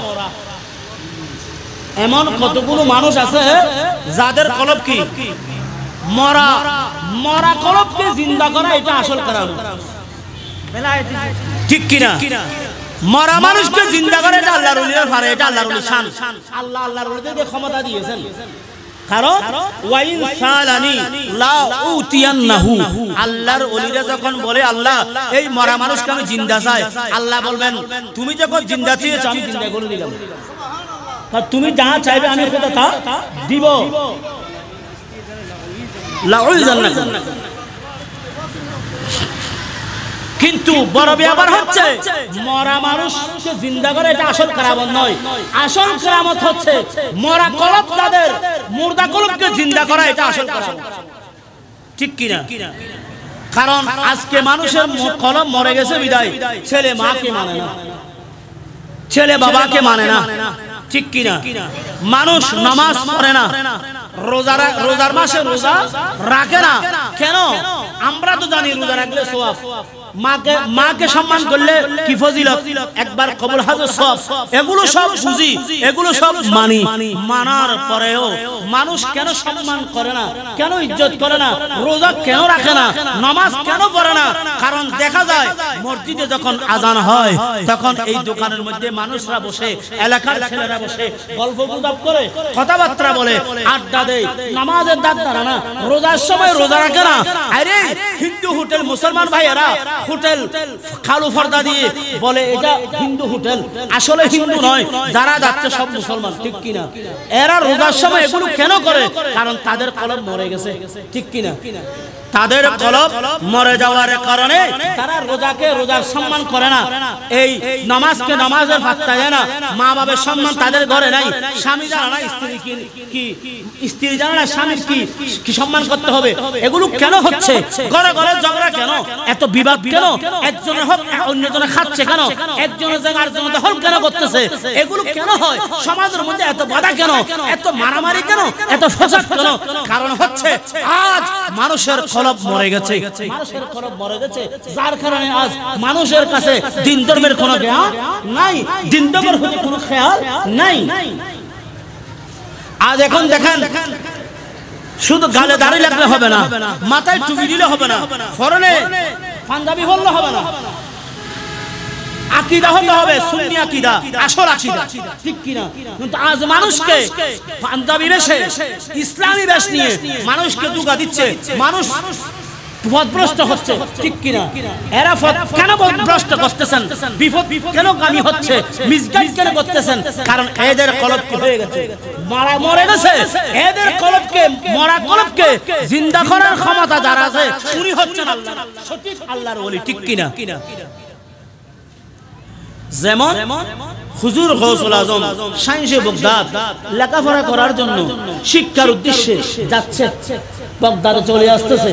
এমন কতগুলো মানুষ আছে যাদের কলব কি মরা, মরা কলবকে জিন্দা করা এটা আসল কারণ, ঠিক কি না, মরা মানুষকে জিন্দা করা এটা আল্লাহর ওলিদের ফারে, এটা আল্লাহর ওলির শান, আল্লাহ আল্লাহর ওলিদের ক্ষমতা দিয়েছেন, কারণ ওয়াইন সালানি লা উতিয়ান্নাহু, আল্লাহর ওলিরা যখন বলে আল্লাহ এই মরা মানুষকে আমি জিন্দা চাই, আল্লাহ বলবেন তুমি যখন জিন্দা চেয়েছো আমি জিন্দা করে দিলাম, কারণ তুমি যা চাইবে আমি সেটা তা দিব। লাউল জান্নাত কিন্তু বড় ব্যাপার হচ্ছে মরা মানুষকে জিন্দা করে এটা আসল কারামত নয়। আসল কারামত হচ্ছে মরা কলব তাদের মুর্দা কলবকে জিন্দা করা, এটা আসল কারামত। ঠিক কি না? কারণ আজকে মানুষের কলব মরে গেছে বিদায় ছেলে মাকে মানে না, ছেলে বাবাকে মানে না। ঠিক কি না? মানুষ নামাজ পড়ে না, রোজা রোজার মাসে রোজা রাখে না। কেন? আমরা তো জানি রোজা রাখলে সওয়াব, মাকে মাকে সম্মান করলে কি ফজিলত, একবার কবুল হাজত সওয়াব, এগুলো সব বুঝি, এগুলো সব মানি। মানার পরেও মানুষ কেন সম্মান করে না, কেন ইজ্জত করে না, রোজা কেন রাখে না, নামাজ কেন পড়ে না? কারণ দেখা যায় মসজিদে যখন আজান হয় তখন এই দোকানের মধ্যে মানুষরা বসে, এলাকার ছেলেরা বসে গল্প গুজব করে, কথাবার্তা বলে, আড্ডা দেয়, নামাজের দাঁত দাঁড়ায় না, রোজার সময় রোজা রাখে না। আরে হিন্দু হোটেল মুসলমান ভাইয়েরা হোটেল খালু ফর্দা দিয়ে বলে এটা হিন্দু হোটেল, আসলে হিন্দু নয়, যারা যাচ্ছে সব মুসলমান। ঠিক কিনা? এরা রোজার সময় এগুলো কেন করে? কারণ তাদের কলব মরে গেছে। ঠিক কিনা? তাদের কলব মরে যাওয়ার কারণে তারা রোজাকে রোজার সম্মান করে না, এই নামাজকে নামাজের পাত্তা দেয় না, মা বাবার সম্মান তাদের ঘরে নাই, স্বামী জানে না স্ত্রী কি, স্ত্রী জানে না স্বামীর কি সম্মান করতে হবে। এগুলো কেন হচ্ছে? ঘরে ঘরে ঝগড়া কেন, এত বিবাদ কেন, একজনের হক অন্যজনে খাচ্ছে কেন, একজনের জায়গায় আরেকজনের হক কেন করতেছে, এগুলো কেন হয়? সমাজের মধ্যে এত বাধা কেন, এত মারামারি কেন, এত ফসাদ কেন? কারণ হচ্ছে আজ মানুষের কলব মরে গেছে, মানুষের কলব মরে গেছে, যার কারণে আজ মানুষের কাছে দিন ধর্মের কোনো জ্ঞান নাই, দিন ধর্মের প্রতি কোনো খেয়াল নাই। আজ এখন দেখেন শুধু গালে দাড়ি লাগলে হবে না, মাথায় টুপি দিলে হবে না, ফরনে পাঞ্জাবি হললে হবে না, আকীদা হতে হবে সুন্নি আকীদা, আসল আকীদা। ঠিক কি না? কিন্তু আজ মানুষকে পাঞ্জাবি বেশে, ইসলামী বেশ নিয়ে মানুষকে ধোঁকা দিচ্ছে, মানুষ পথভ্রষ্ট হচ্ছে। ঠিক কি না? এরা কেন পথভ্রষ্ট করতেছেন, বিপদ কেন গামী হচ্ছে, মিসগাইড কেন করতেছেন? কারণ এদের কলব হয়ে গেছে, মারা মরে গেছে। এদের কলবকে, মরা কলবকে জিন্দা করার ক্ষমতা যারা আছে উনি হচ্ছেন আল্লাহ, সঠিক আল্লাহর ওলি। ঠিক কি না? যেমন হুজুর গৌসুল আজম সাইন্সে বাগদাদ লেখাপড়া করার জন্য শিক্ষার উদ্দেশ্যে যাচ্ছে, বাগদাদে চলে আসতেছে,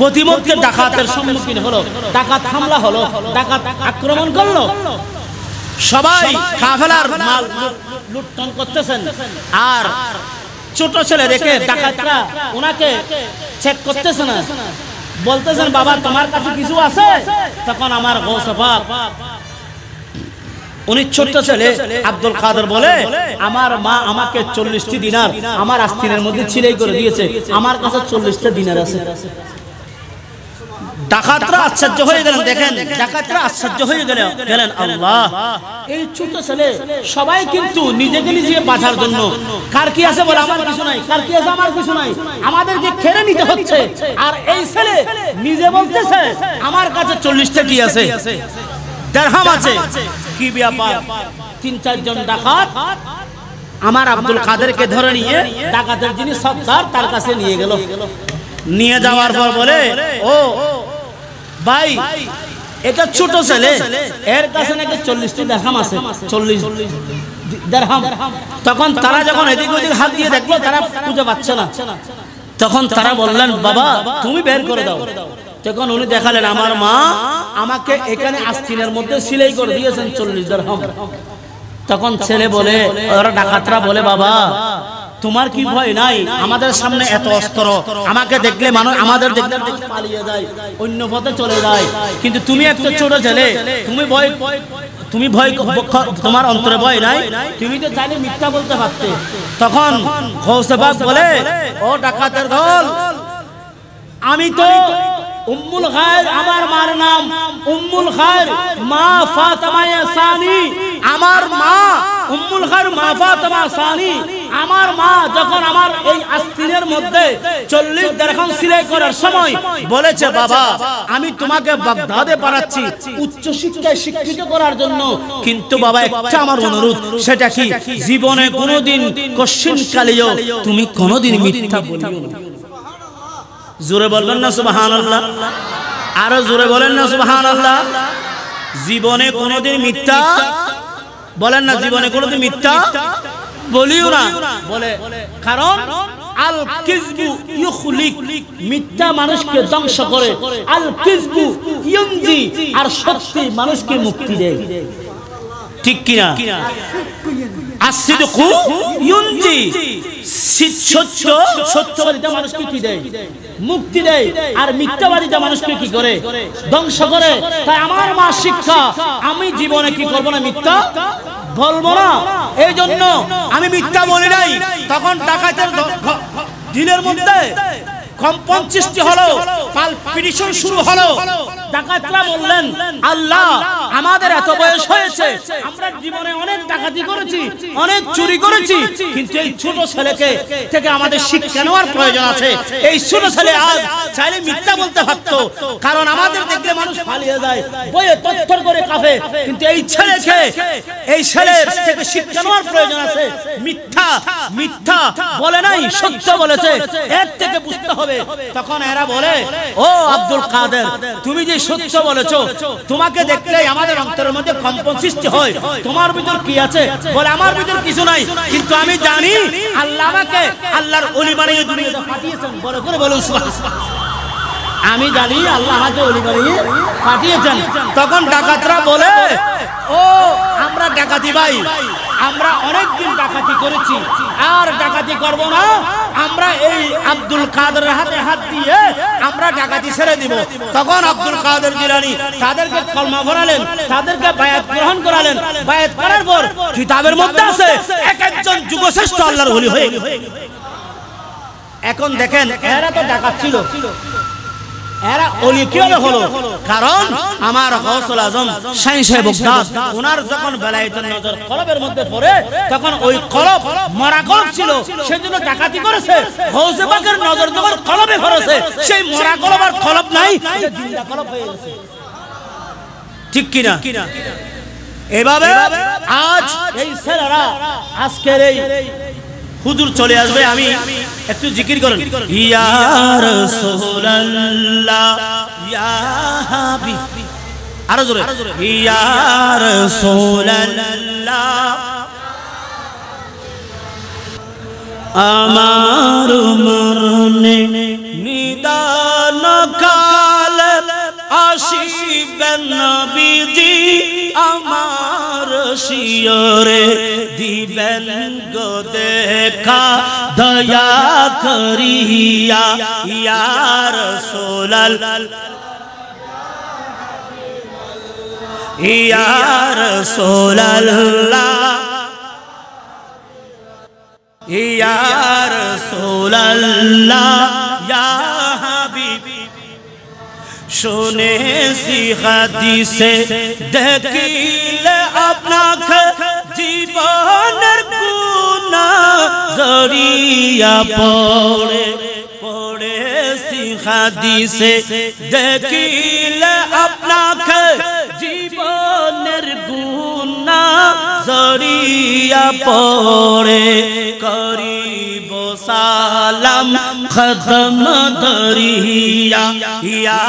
প্রতিমধ্যে ডাকাতের সম্মুখীন হলো, ডাকাত হামলা হলো, ডাকাত আক্রমণ করলো, সবাই কাফেলার মাল লুটন করতেছেন, আর ছোট ছেলে রেখে ডাকাতরা ওনাকে চেক করতেছে না, বলতেছেন বাবা তোমার কাছে কিছু আছে? তখন আমার গৌস পাক, উনি ছোট্ট ছেলে আব্দুল কাদের, বলে আমার মা আমাকে চল্লিশটি দিনার আমার আস্তিনের মধ্যে ছিলেই করে দিয়েছে, আমার কাছে চল্লিশটা দিনার আছে। ডাকাতরা আশ্চর্য হয়ে গেলেন, দেখেন ডাকাতরা আশ্চর্য হয়ে গেলেন, গেলেন আল্লাহ এই ছোট ছেলে। সবাই কিন্তু নিজেকে নিজে বাঁচার জন্য কার কি আছে বলে আমার কিছু নাই, কার কি আছে আমার কিছু নাই, আমাদেরকে খেড়ে নিতে হচ্ছে, আর এই ছেলে নিজে বলতেছে আমার কাছে চল্লিশটা কি আছে, দেরহাম আছে। কি ব্যাপার? তিন চারজন ডাকাত আমার আব্দুল কাদেরকে ধরে নিয়ে ডাকাতের যিনি সর্দার তার কাছে নিয়ে গেল। নিয়ে যাওয়ার পর বলে, ও ভাই এটা ছোট ছেলে, এর কাছে নাকি চল্লিশটি দেরহাম আছে, চল্লিশ দেরহাম। তখন তারা যখন এদিক ওদিক হাত দিয়ে দেখলো তারা খুঁজে পাচ্ছে না, তখন তারা বললেন বাবা তুমি বের করে দাও। তখন উনি দেখালেন আমার মা আমাকে এখানে আস্তিনের মধ্যে সেলাই করে দিয়েছেন চল্লিশ দিরহাম। তখন ছেলে বলে, ওরা ডাকাতরা বলে বাবা তোমার কি ভয় নাই, আমাদের সামনে এত অস্ত্র, আমাকে দেখলে মানুষ আমাদের দেখলে পালিয়ে যায়, অন্য পথে চলে যায়, কিন্তু তুমি একটা ছোট ছেলে, তুমি ভয় তুমি ভয় তোমার অন্তরে ভয় নাই, তুমি তো চাইলে মিথ্যা বলতে পারতে। তখন গৌসে পাক বলে, ও ডাকাতের দল, আমি তো উম্মুল খায়ের, আমার মার নাম উম্মুল খায়ের মা ফাতেমা সানি, আমার মা উম্মুল খায়ের মা ফাতেমা সানি, আমার মা যখন আমার এই আস্তিনের মধ্যে চল্লিশ দিরহাম সিলাই করার সময় বলেছে বাবা আমি তোমাকে বাগদাদে পাঠাচ্ছি উচ্চ শিক্ষায় শিক্ষিত করার জন্য, কিন্তু বাবা একটা আমার অনুরোধ, সেটা কি, জীবনে কোনোদিন কশিন কালিও তুমি কোনোদিন মিথ্যা বলিও না। জোরে বলবেন না সুবহানাল্লাহ। आरो जोरे बोलें ना सुबहानाल्लाह। जीवने कोनोदिन मिथ्या बोलें ना, जीवने कोनोदिन मिथ्या बोलियो ना बोले, कारण আল কিযবু ইখলিক, মিথ্যা মানুষকে ধ্বংস করে, আল কিযবু ইউনজি, আর সত্যি মানুষকে মুক্তি দেয়, ঠিক কি না? আসসিদকু ইউনজি, সত্য সত্যবাদিতা মানুষকে কি দেয়? মুক্তি দেয়। আর মিথ্যাবাদিতা মানুষকে কি করে? ধ্বংস করে। তাই আমার মা শিক্ষা, আমি জীবনে কি করব না, মিথ্যা বলবো না। এইজন্য আমি মিথ্যা বলি নাই, তখন টাকাতে দিনের মধ্যে কম্পন সৃষ্টি হলো, পালপিটিশন শুরু হলো। ডাকাতরা বললেন, আল্লাহ আমাদের এত বয়স হয়েছে, আমরা জীবনে অনেক ডাকাতি করেছি, অনেক চুরি করেছি, কিন্তু এই ছোট ছেলেকে থেকে আমাদের শিক্ষা নেওয়ার প্রয়োজন আছে। এই ছোট ছেলে আজ চাইলে মিথ্যা বলতে পারতো, কারণ আমাদের দেখলে মানুষ পালিয়ে যায়, বইয়ে তত্তর করে কাঁপে, কিন্তু এই ছেলেকে, এই ছেলের থেকে শিক্ষা নেওয়ার প্রয়োজন আছে। মিথ্যা মিথ্যা বলে নাই, সত্য বলেছে, এর থেকে বুঝতে হবে। তখন এরা বলে, ও আব্দুল কাদের, তুমি যে সত্য বলেছো, তোমাকে দেখলেই আমাদের অন্তরের মধ্যে কম্পন সৃষ্টি হয়, তোমার ভিতর কি আছে? বলে, আমার ভিতর কিছু নাই, কিন্তু আমি জানি আল্লাহ আমাকে আল্লাহর ওলি বানিয়ে দুনিয়াতে পাঠিয়েছেন। বড় করে বলুন সুবহানাল্লাহ। আমি জানি আল্লাহ আমাকে ওলি বানিয়ে পাঠিয়েছেন। তখন ডাকাতরা বলে, ও আমরা ডাকাতি ভাই, আমরা অনেক দিন ডাকাতি করেছি, আর ডাকাতি করব না, আমরা এই আব্দুল কাদের হাতে হাত দিয়ে আমরা ডাকাতি ছেড়ে দিব। তখন আব্দুল কাদের জিলানী তাদেরকে কলমা পড়ালেন, তাদেরকে বায়াত গ্রহণ করালেন। বায়াত করার পর কিতাবের মধ্যে আছে এক একজন যুগশ্রেষ্ঠ আল্লাহর ওলি হয়ে। এখন দেখেন, এরা তো ডাকাত ছিল, এরা ওলি কিভাবে হলো? কারণ আমার গাউসুল আযম শাইখ সাহেব বাগদাদ, ওনার যখন বেলায়েতের নজর কলবের মধ্যে পড়ে, তখন ওই কলব মরা কলব ছিল, সেজন্য ডাকাতি করেছে। গাউসে পাকের নজর যখন কলবে পড়েছে, সেই মরা কলব আর কলব নাই, এটা জিন্দা কলব হয়ে গেছে, ঠিক কি না? এভাবে আজ এই ছেলেরা আজকের এই হুজুর চলে আসবে, আমি একটু জিকির করেন, ইয়া রাসূলুল্লাহ ইয়া হাবিবি, আরো জোরে ইয়া রাসূলুল্লাহ। আমার মরনে নিদান কালে আসিবেন নবীজি, আমার শিয়রে দিবেন গো দেখা, দয়া করিয়া ইয়া রাসূলুল্লাহ ইয়া রাসূলুল্লাহ ইয়া রাসূলুল্লাহ ইয়া হাবিবি। শুনেছি হাদিসে, দেখিলে আপনাকে জীবনের গুনা জড়িয়া পড়ে, পড়েছি হাদিসে, দেখিলে আপনাকে জীবনের গুনা জড়িয়া পড়ে, করিব সালাম খতম দরিয়া ইয়া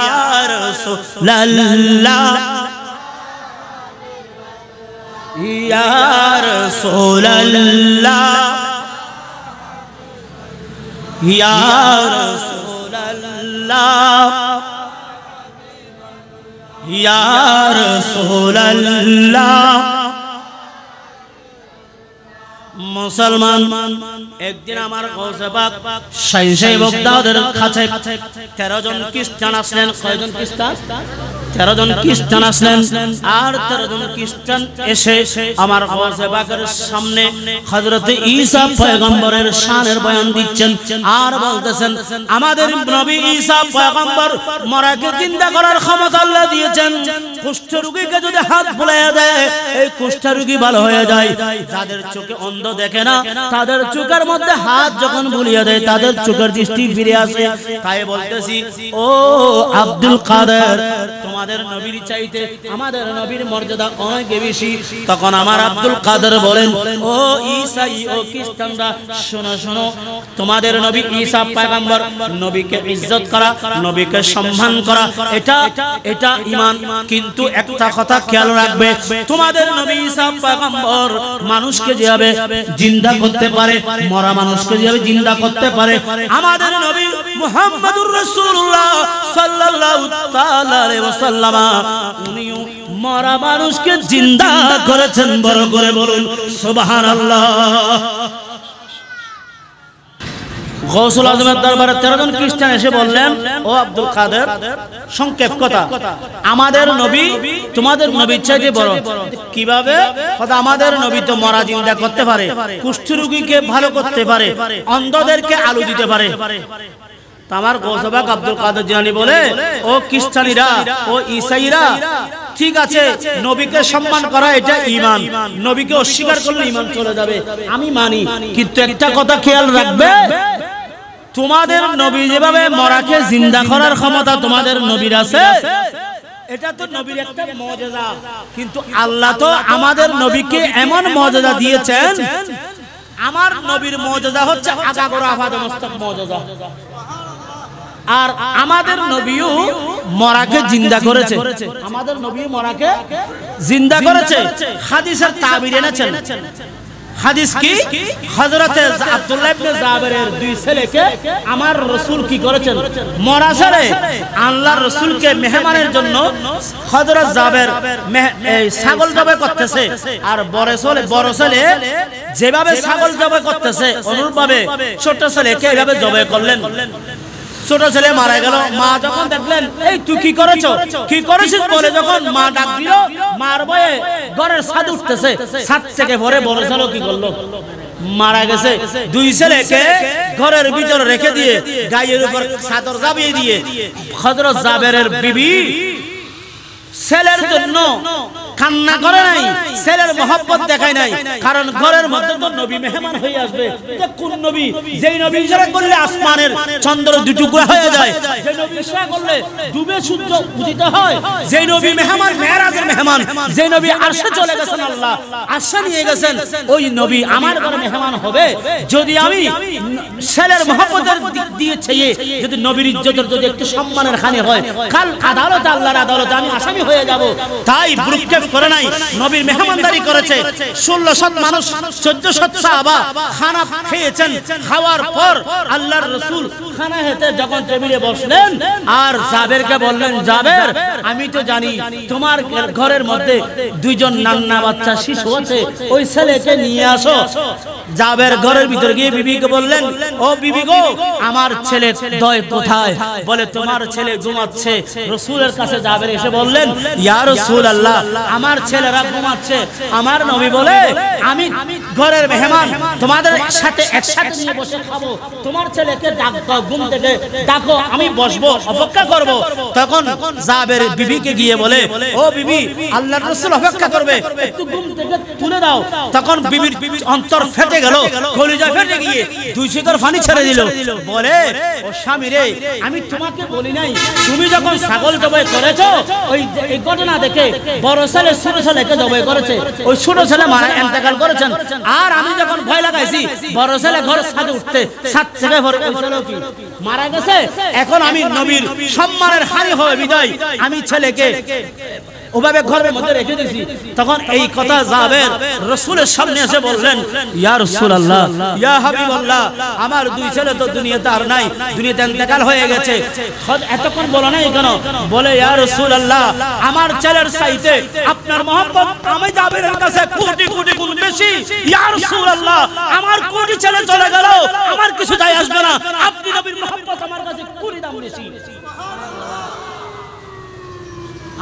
রাসূলুল্লাহ ইয়া রাসূলুল্লাহ ইয়া রাসূলুল্লাহ ইয়া রাসূলুল্লাহ। মুসলমান, একদিন আমার গাউসে পাক শাইখে বাগদাদের কাছে তেরো জন খ্রিস্টান আসলেন। কয়জন খ্রিস্টান? তেরো জন খ্রিস্টান আসলেন। আর তেরো জন খ্রিস্টান এসে আমার গাউসে পাকের সামনে হযরত ঈসা পয়গম্বরের শানের বয়ান দিচ্ছেন, আর বলতেছেন, আমাদের নবী ঈসা পয়গম্বর মরাকে জিন্দা করার ক্ষমতা আল্লাহ দিয়েছেন। কুষ্ঠ রোগীকে যদি হাত বুলাইয়া দেয়, এই কুষ্ঠ রোগী ভালো হয়ে যায়। যাদের চোখে অন্ধ দেখে না, তাদের চোখের মধ্যে হাত যখন বুলিয়ে দেয়, তাদের চোখের দৃষ্টি ফিরে আসে। তাই বলতেছি, ও আব্দুল কাদের, তোমার আমাদের নবীর চাইতে আমাদের নবীর মর্যাদা অনেক বেশি। তখন আমার আব্দুল কাদের বলেন, ও ঈসাই ও খ্রিস্টানরা শোনো শোনো, তোমাদের নবী ঈসা পয়গম্বর, নবীকে ইজ্জত করা, নবীকে সম্মান করা এটা এটা ঈমান। কিন্তু একটা কথা খেয়াল রাখবে, তোমাদের নবী ঈসা পয়গম্বর মানুষকে যেভাবে জিন্দা করতে পারে, মরা মানুষকে যেভাবে জিন্দা করতে পারে, আমাদের নবী মুহাম্মদুর রাসূলুল্লাহ সাল্লাল্লাহু তাআলা আলাইহি ওয়াসাল্লাম উনিও মরা মানুষকে জিন্দা করেছেন। বড় করে বলুন সুবহানাল্লাহ। গৌসুল আজমের দরবারে তেরো জন খ্রিস্টান এসে বললেন, ও আব্দুল কাদের সংক্ষেপ কথা, আমাদের নবী তোমাদের নবীর চাইতে বড়, কিভাবে? আমাদের নবী তো মরা জিন্দা করতে পারে, কুষ্ঠরোগীকে ভালো করতে পারে, অন্ধদেরকে আলো দিতে পারে। আমার গৌসবাক আব্দুল কাদের জিলানী বলে, ও খ্রিস্টানিরা ও ঈসাইরা, ঠিক আছে নবীকে সম্মান করা এটা ঈমান, নবীকে অস্বীকার করলে ঈমান চলে যাবে, আমি মানি, কিন্তু একটা কথা খেয়াল রাখবে, তোমাদের নবী যেভাবে মরাকে জিন্দা করার ক্ষমতা তোমাদের নবীর আছে, এটা তো নবীর একটা মুজিজা, কিন্তু আল্লাহ তো আমাদের নবীকে এমন মুজিজা দিয়েছেন, আমার নবীর মুজিজা হচ্ছে আগাগোড়া আপাদমস্তক মুজিজা। আর আমাদের নবীও মরাকে জিন্দা করেছে, আমাদের নবীও মরাকে জিন্দা করেছে। হাদিসের তাবির এনেছেন, হাদিস কি হযরতে আব্দুল্লাহ ইবনে জাবেরের দুই ছেলেকে আমার রাসূল কি করেছেন, মরা ছেলে আল্লাহর রাসূলকে মেহমানের জন্য হযরত জাবের ছাগল জবাই করতেছে, আর বড় ছেলে বড় ছেলে যেভাবে ছাগল জবাই করতেছে অনুরূপভাবে ছোট ছেলেকে এইভাবে জবাই করলেন। ছোট ছেলে মারা গেল, মা যখন দেখলেন এই তুই কি করেছো কি করেছিস বলে যখন মা ডাক দিল, মার ভয়ে ঘরের ছাদ উঠতেছে, ছাদ থেকে ভরে বড় ছেলে কি করলো, মারা গেছে। দুই ছেলেকে ঘরের ভিতর রেখে দিয়ে গায়ের উপর চাদর জাবিয়ে দিয়ে হযরত জাবেরের বিবি ছেলের জন্য কান্না করে নাই, ছেলের মহব্বত দেখায় নাই, কারণ ঘরের মধ্যে তো নবী মেহমান হয়ে আসবে। এটা কোন নবী? যেই নবী ইশারা করলে আসমানের চন্দ্র দুটুকরা হয়ে যায়, যেই নবী ইশারা করলে ডুবে সূর্য উদিত হয়, যেই নবী মেহমান মেরাজের মেহমান, যেই নবী আরশে চলে গেছেন, আল্লাহ আরশে নিয়ে গেছেন, ওই নবী আমার ঘরে মেহমান হবে। যদি আমি ছেলের মহব্বতের দিক দিয়ে চেয়ে যদি নবীর ইজ্জতের যদি একটু সম্মানের হানি হয়, কাল আদালত আল্লাহর আদালত আমি আসামি হয়ে যাব। তাই ব্রুককে করে নাই, নবীর মেহমানদারি করেছে। ষোলো শত মানুষ চোদ্দ শত সাহাবা খানা খেয়েছেন, খাওয়ার পর আল্লাহর রাসূল খানা খেতে যখন টেবিলে বসলেন আর জাবেরকে বললেন, জাবের আমি তো জানি তোমার ঘরের মধ্যে দুইজন নান্না বাচ্চা শিশু আছে, ওই ছেলেকে নিয়ে আসো। জাবের ঘরের ভিতর গিয়ে বিবিকে বললেন, ও বিবি গো আমার ছেলে দয় কোথায়? বলে তোমার ছেলে ঘুমাচ্ছে। রাসূলের কাছে জাবের এসে বললেন, ইয়া রাসূলুল্লাহ আমার ছেলেরা ঘুমাচ্ছে। আমার নবী বলে আমি ঘরের মেহমান, তোমাদের সাথে একসাথে নিয়ে বসে খাবো, তোমার ছেলেকে ডাকো, ঘুম থেকে ডাকো, আমি বসবো অপেক্ষা করব। তখন জাবের বিবিকে গিয়ে বলে, ও বিবি আল্লাহর রাসূল অপেক্ষা করবে, একটু ঘুম থেকে তুলে দাও। তখন বিবির অন্তর ফেটে গেল, কলিজা ফেটে গিয়ে দুই শিকর পানি ছেড়ে দিল। বলে, ও স্বামী রে আমি তোমাকে বলি নাই, তুমি যখন ছাগল জবাই করেছো ওই ঘটনা দেখে বড় ছেলে ছোট ছেলেকে জবাই করেছে, ওই ছোট ছেলে মারা ইন্তেকাল করেছেন, আর আমি যখন ভয় লাগাইছি বড় ছেলে ঘর ছাদে উঠতে ছাদ থেকে ভরে বললো কি মারা গেছে। এখন আমি নবীর সম্মানের হানি হয়ে বিদায় আমি ছেলেকে ওভাবে ঘরের মধ্যে রেখে দিয়েছি। তখন এই কথা জাবের রাসূলের সামনে এসে বললেন, ইয়া রাসূলুল্লাহ ইয়া হাবিবাল্লাহ আমার দুই ছেলে তো দুনিয়াতে আর নাই, দুনিয়াতে ইন্তেকাল হয়ে গেছে। এতক্ষণ বলো নাই কেন? বলে, ইয়া রাসূলুল্লাহ আমার ছেলের চাইতে আপনার মহব্বত আমি জাবেরের কাছে কোটি কোটি গুণ বেশি। ইয়া রাসূলুল্লাহ আমার কোটি ছেলে চলে গেল আমার কিছু যায় আসবে না, আপনি নবীর মহব্বত আমার কাছে কোটি দাম বেশি।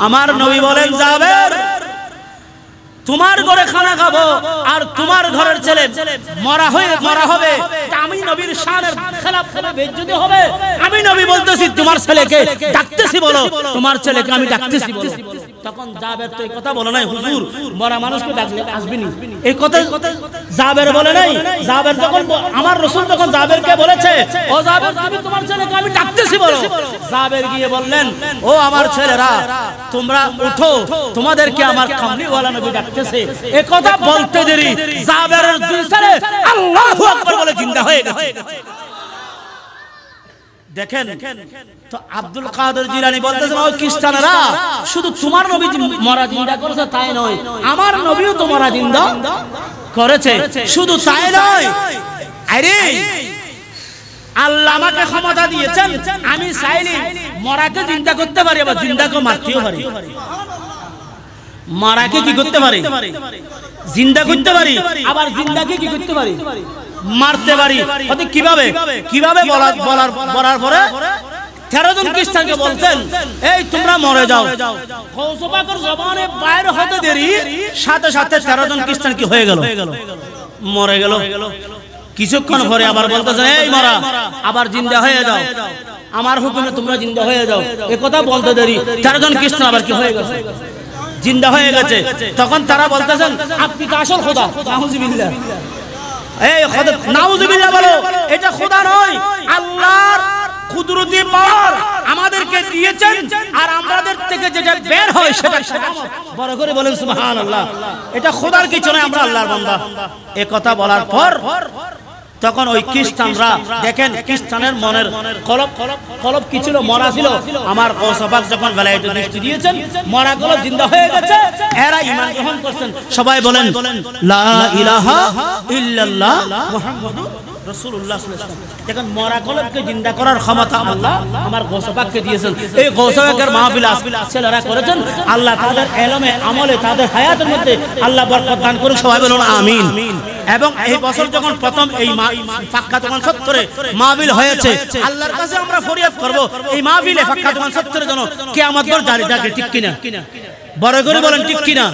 আমার নবী বলেন, জাবের তোমার ঘরে খানা খাবো আর তোমার ঘরের ছেলে মরা হয়ে মরা হবে আমি নবীর শানের খেলাফ খেলা বেজ্জতি হবে। আমি নবী বলতেছি তোমার ছেলেকে ডাকতেছি বলো, তোমার ছেলেকে আমি ডাকতেছি বলো। তখন জাবের তো এই কথা বলে নাই, হুজুর মরা মানুষকে ডাকলে আসবে না, এই কথা জাবের বলে নাই। জাবের যখন আমার রাসূল তখন জাবেরকে বলেছে, ও জাবের তুমি তোমার ছেলেকে আমি ডাকতেছি বলো। জাবের গিয়ে বললেন, ও আমার ছেলেরা তোমরা উঠো, তোমাদেরকে আমার কামলিওয়ালা নবী ডাকতেছে। এই কথা বলতে দেরি জাবেরের দুই ছেলে আল্লাহু আকবার বলে জিন্দা হয়ে গেছে। দেখেন তো আব্দুল কাদের জিলানী বলতেছেন, ও খ্রিস্টানরা শুধু তোমার নবী মরা জিন্দা করেছে তাই নয়, আমার নবীও তো মরা জিন্দা করেছে। শুধু তাই নয়, আরে আল্লাহ আমাকে ক্ষমতা দিয়েছেন, আমি চাইলে মরাকে জিন্দা করতে পারি, আবার জিন্দাকে মারতেও পারি। মরাকে কি করতে পারি? জিন্দা করতে পারি, আবার জিন্দাকে কি করতে পারি? মারতে পারি। অতএব কিভাবে কিভাবে বলার বলার পরে তেরো জন খ্রিস্টানকে বলছেন, এই তোমরা মরে যাও। গাউসে পাকের জবানে বাইরে হতে দেরি সাথে সাথে তেরো জন খ্রিস্টান কি হয়ে গেল? মরে গেল। কিছুক্ষণ পরে আবার বলতেছে, এই মরা আবার জিন্দা হয়ে যাও, আমার হুকুমে তোমরা জিন্দা হয়ে যাও। এই কথা বলতে দেরি তেরো জন খ্রিস্টান আবার কি হয়ে গেল? জিন্দা হয়ে গেছে। তখন তারা বলতেছেন, আপনি তো আসল খোদা। নাউজুবিল্লাহ। এই খোদা নাউজুবিল্লাহ বলো, এটা খোদা নয়, আল্লাহর কুদরতি পাওয়ার আমাদেরকে দিয়েছেন, আর আমাদের থেকে যেটা বের হয় সেটা বড় করে বলেন সুবহানাল্লাহ। এটা খোদার কিছু নয়, আমরা আল্লাহর বান্দা। এই কথা বলার পর তখন ওই খ্রিস্টানরা, দেখেন খ্রিস্টানের মনের কলব কলব কি ছিল? মরা ছিল। আমার গাউসে পাক যখন ভ্যালাইটে দৃষ্টি দিয়েছেন, মরা কলব জিন্দা হয়ে গেছে, এরা ঈমান গ্রহণ করেছেন। সবাই বলেন লা ইলাহা ইল্লাল্লাহ মুহাম্মাদুর রাসূলুল্লাহ সাল্লাল্লাহু আলাইহি ওয়াসাল্লাম। দেখেন মরা কলবকে জিন্দা করার ক্ষমতা আল্লাহ আমার গাউসে পাককে দিয়েছেন। এই গাউসে পাকের মাহফিল ছেলেরা করেছেন, আল্লাহ তাদের ইলমে আমলে তাদের হায়াতের মধ্যে আল্লাহ বরকত দান করুন। সবাই বলুন আমিন। এবং এই বছর যখন প্রথম এই ফাক্কাতুল সত্তরে মাহফিল হয়েছে, আল্লাহর কাছে আমরা ফরিয়াদ করব এই মাহফিলে ফাক্কাতুল সত্তরের জন্য কিয়ামত পর্যন্ত জারি থাকে, ঠিক কিনা? বড় করে বলেন ঠিক কিনা?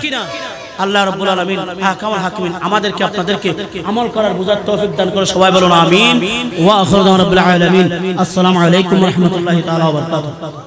আল্লাহ রাব্বুল আলামিন আহকামুল হাকিমিন আমাদেরকে আপনাদেরকে আমল করার বুঝার তৌফিক দান করে। সবাই বলুন আমিন। ওয়া আখিরু দাওয়ানা রাব্বিল আলামিন। আসসালামু আলাইকুম ওয়া রাহমাতুল্লাহি তাআলা ওয়া বারাকাতুহু।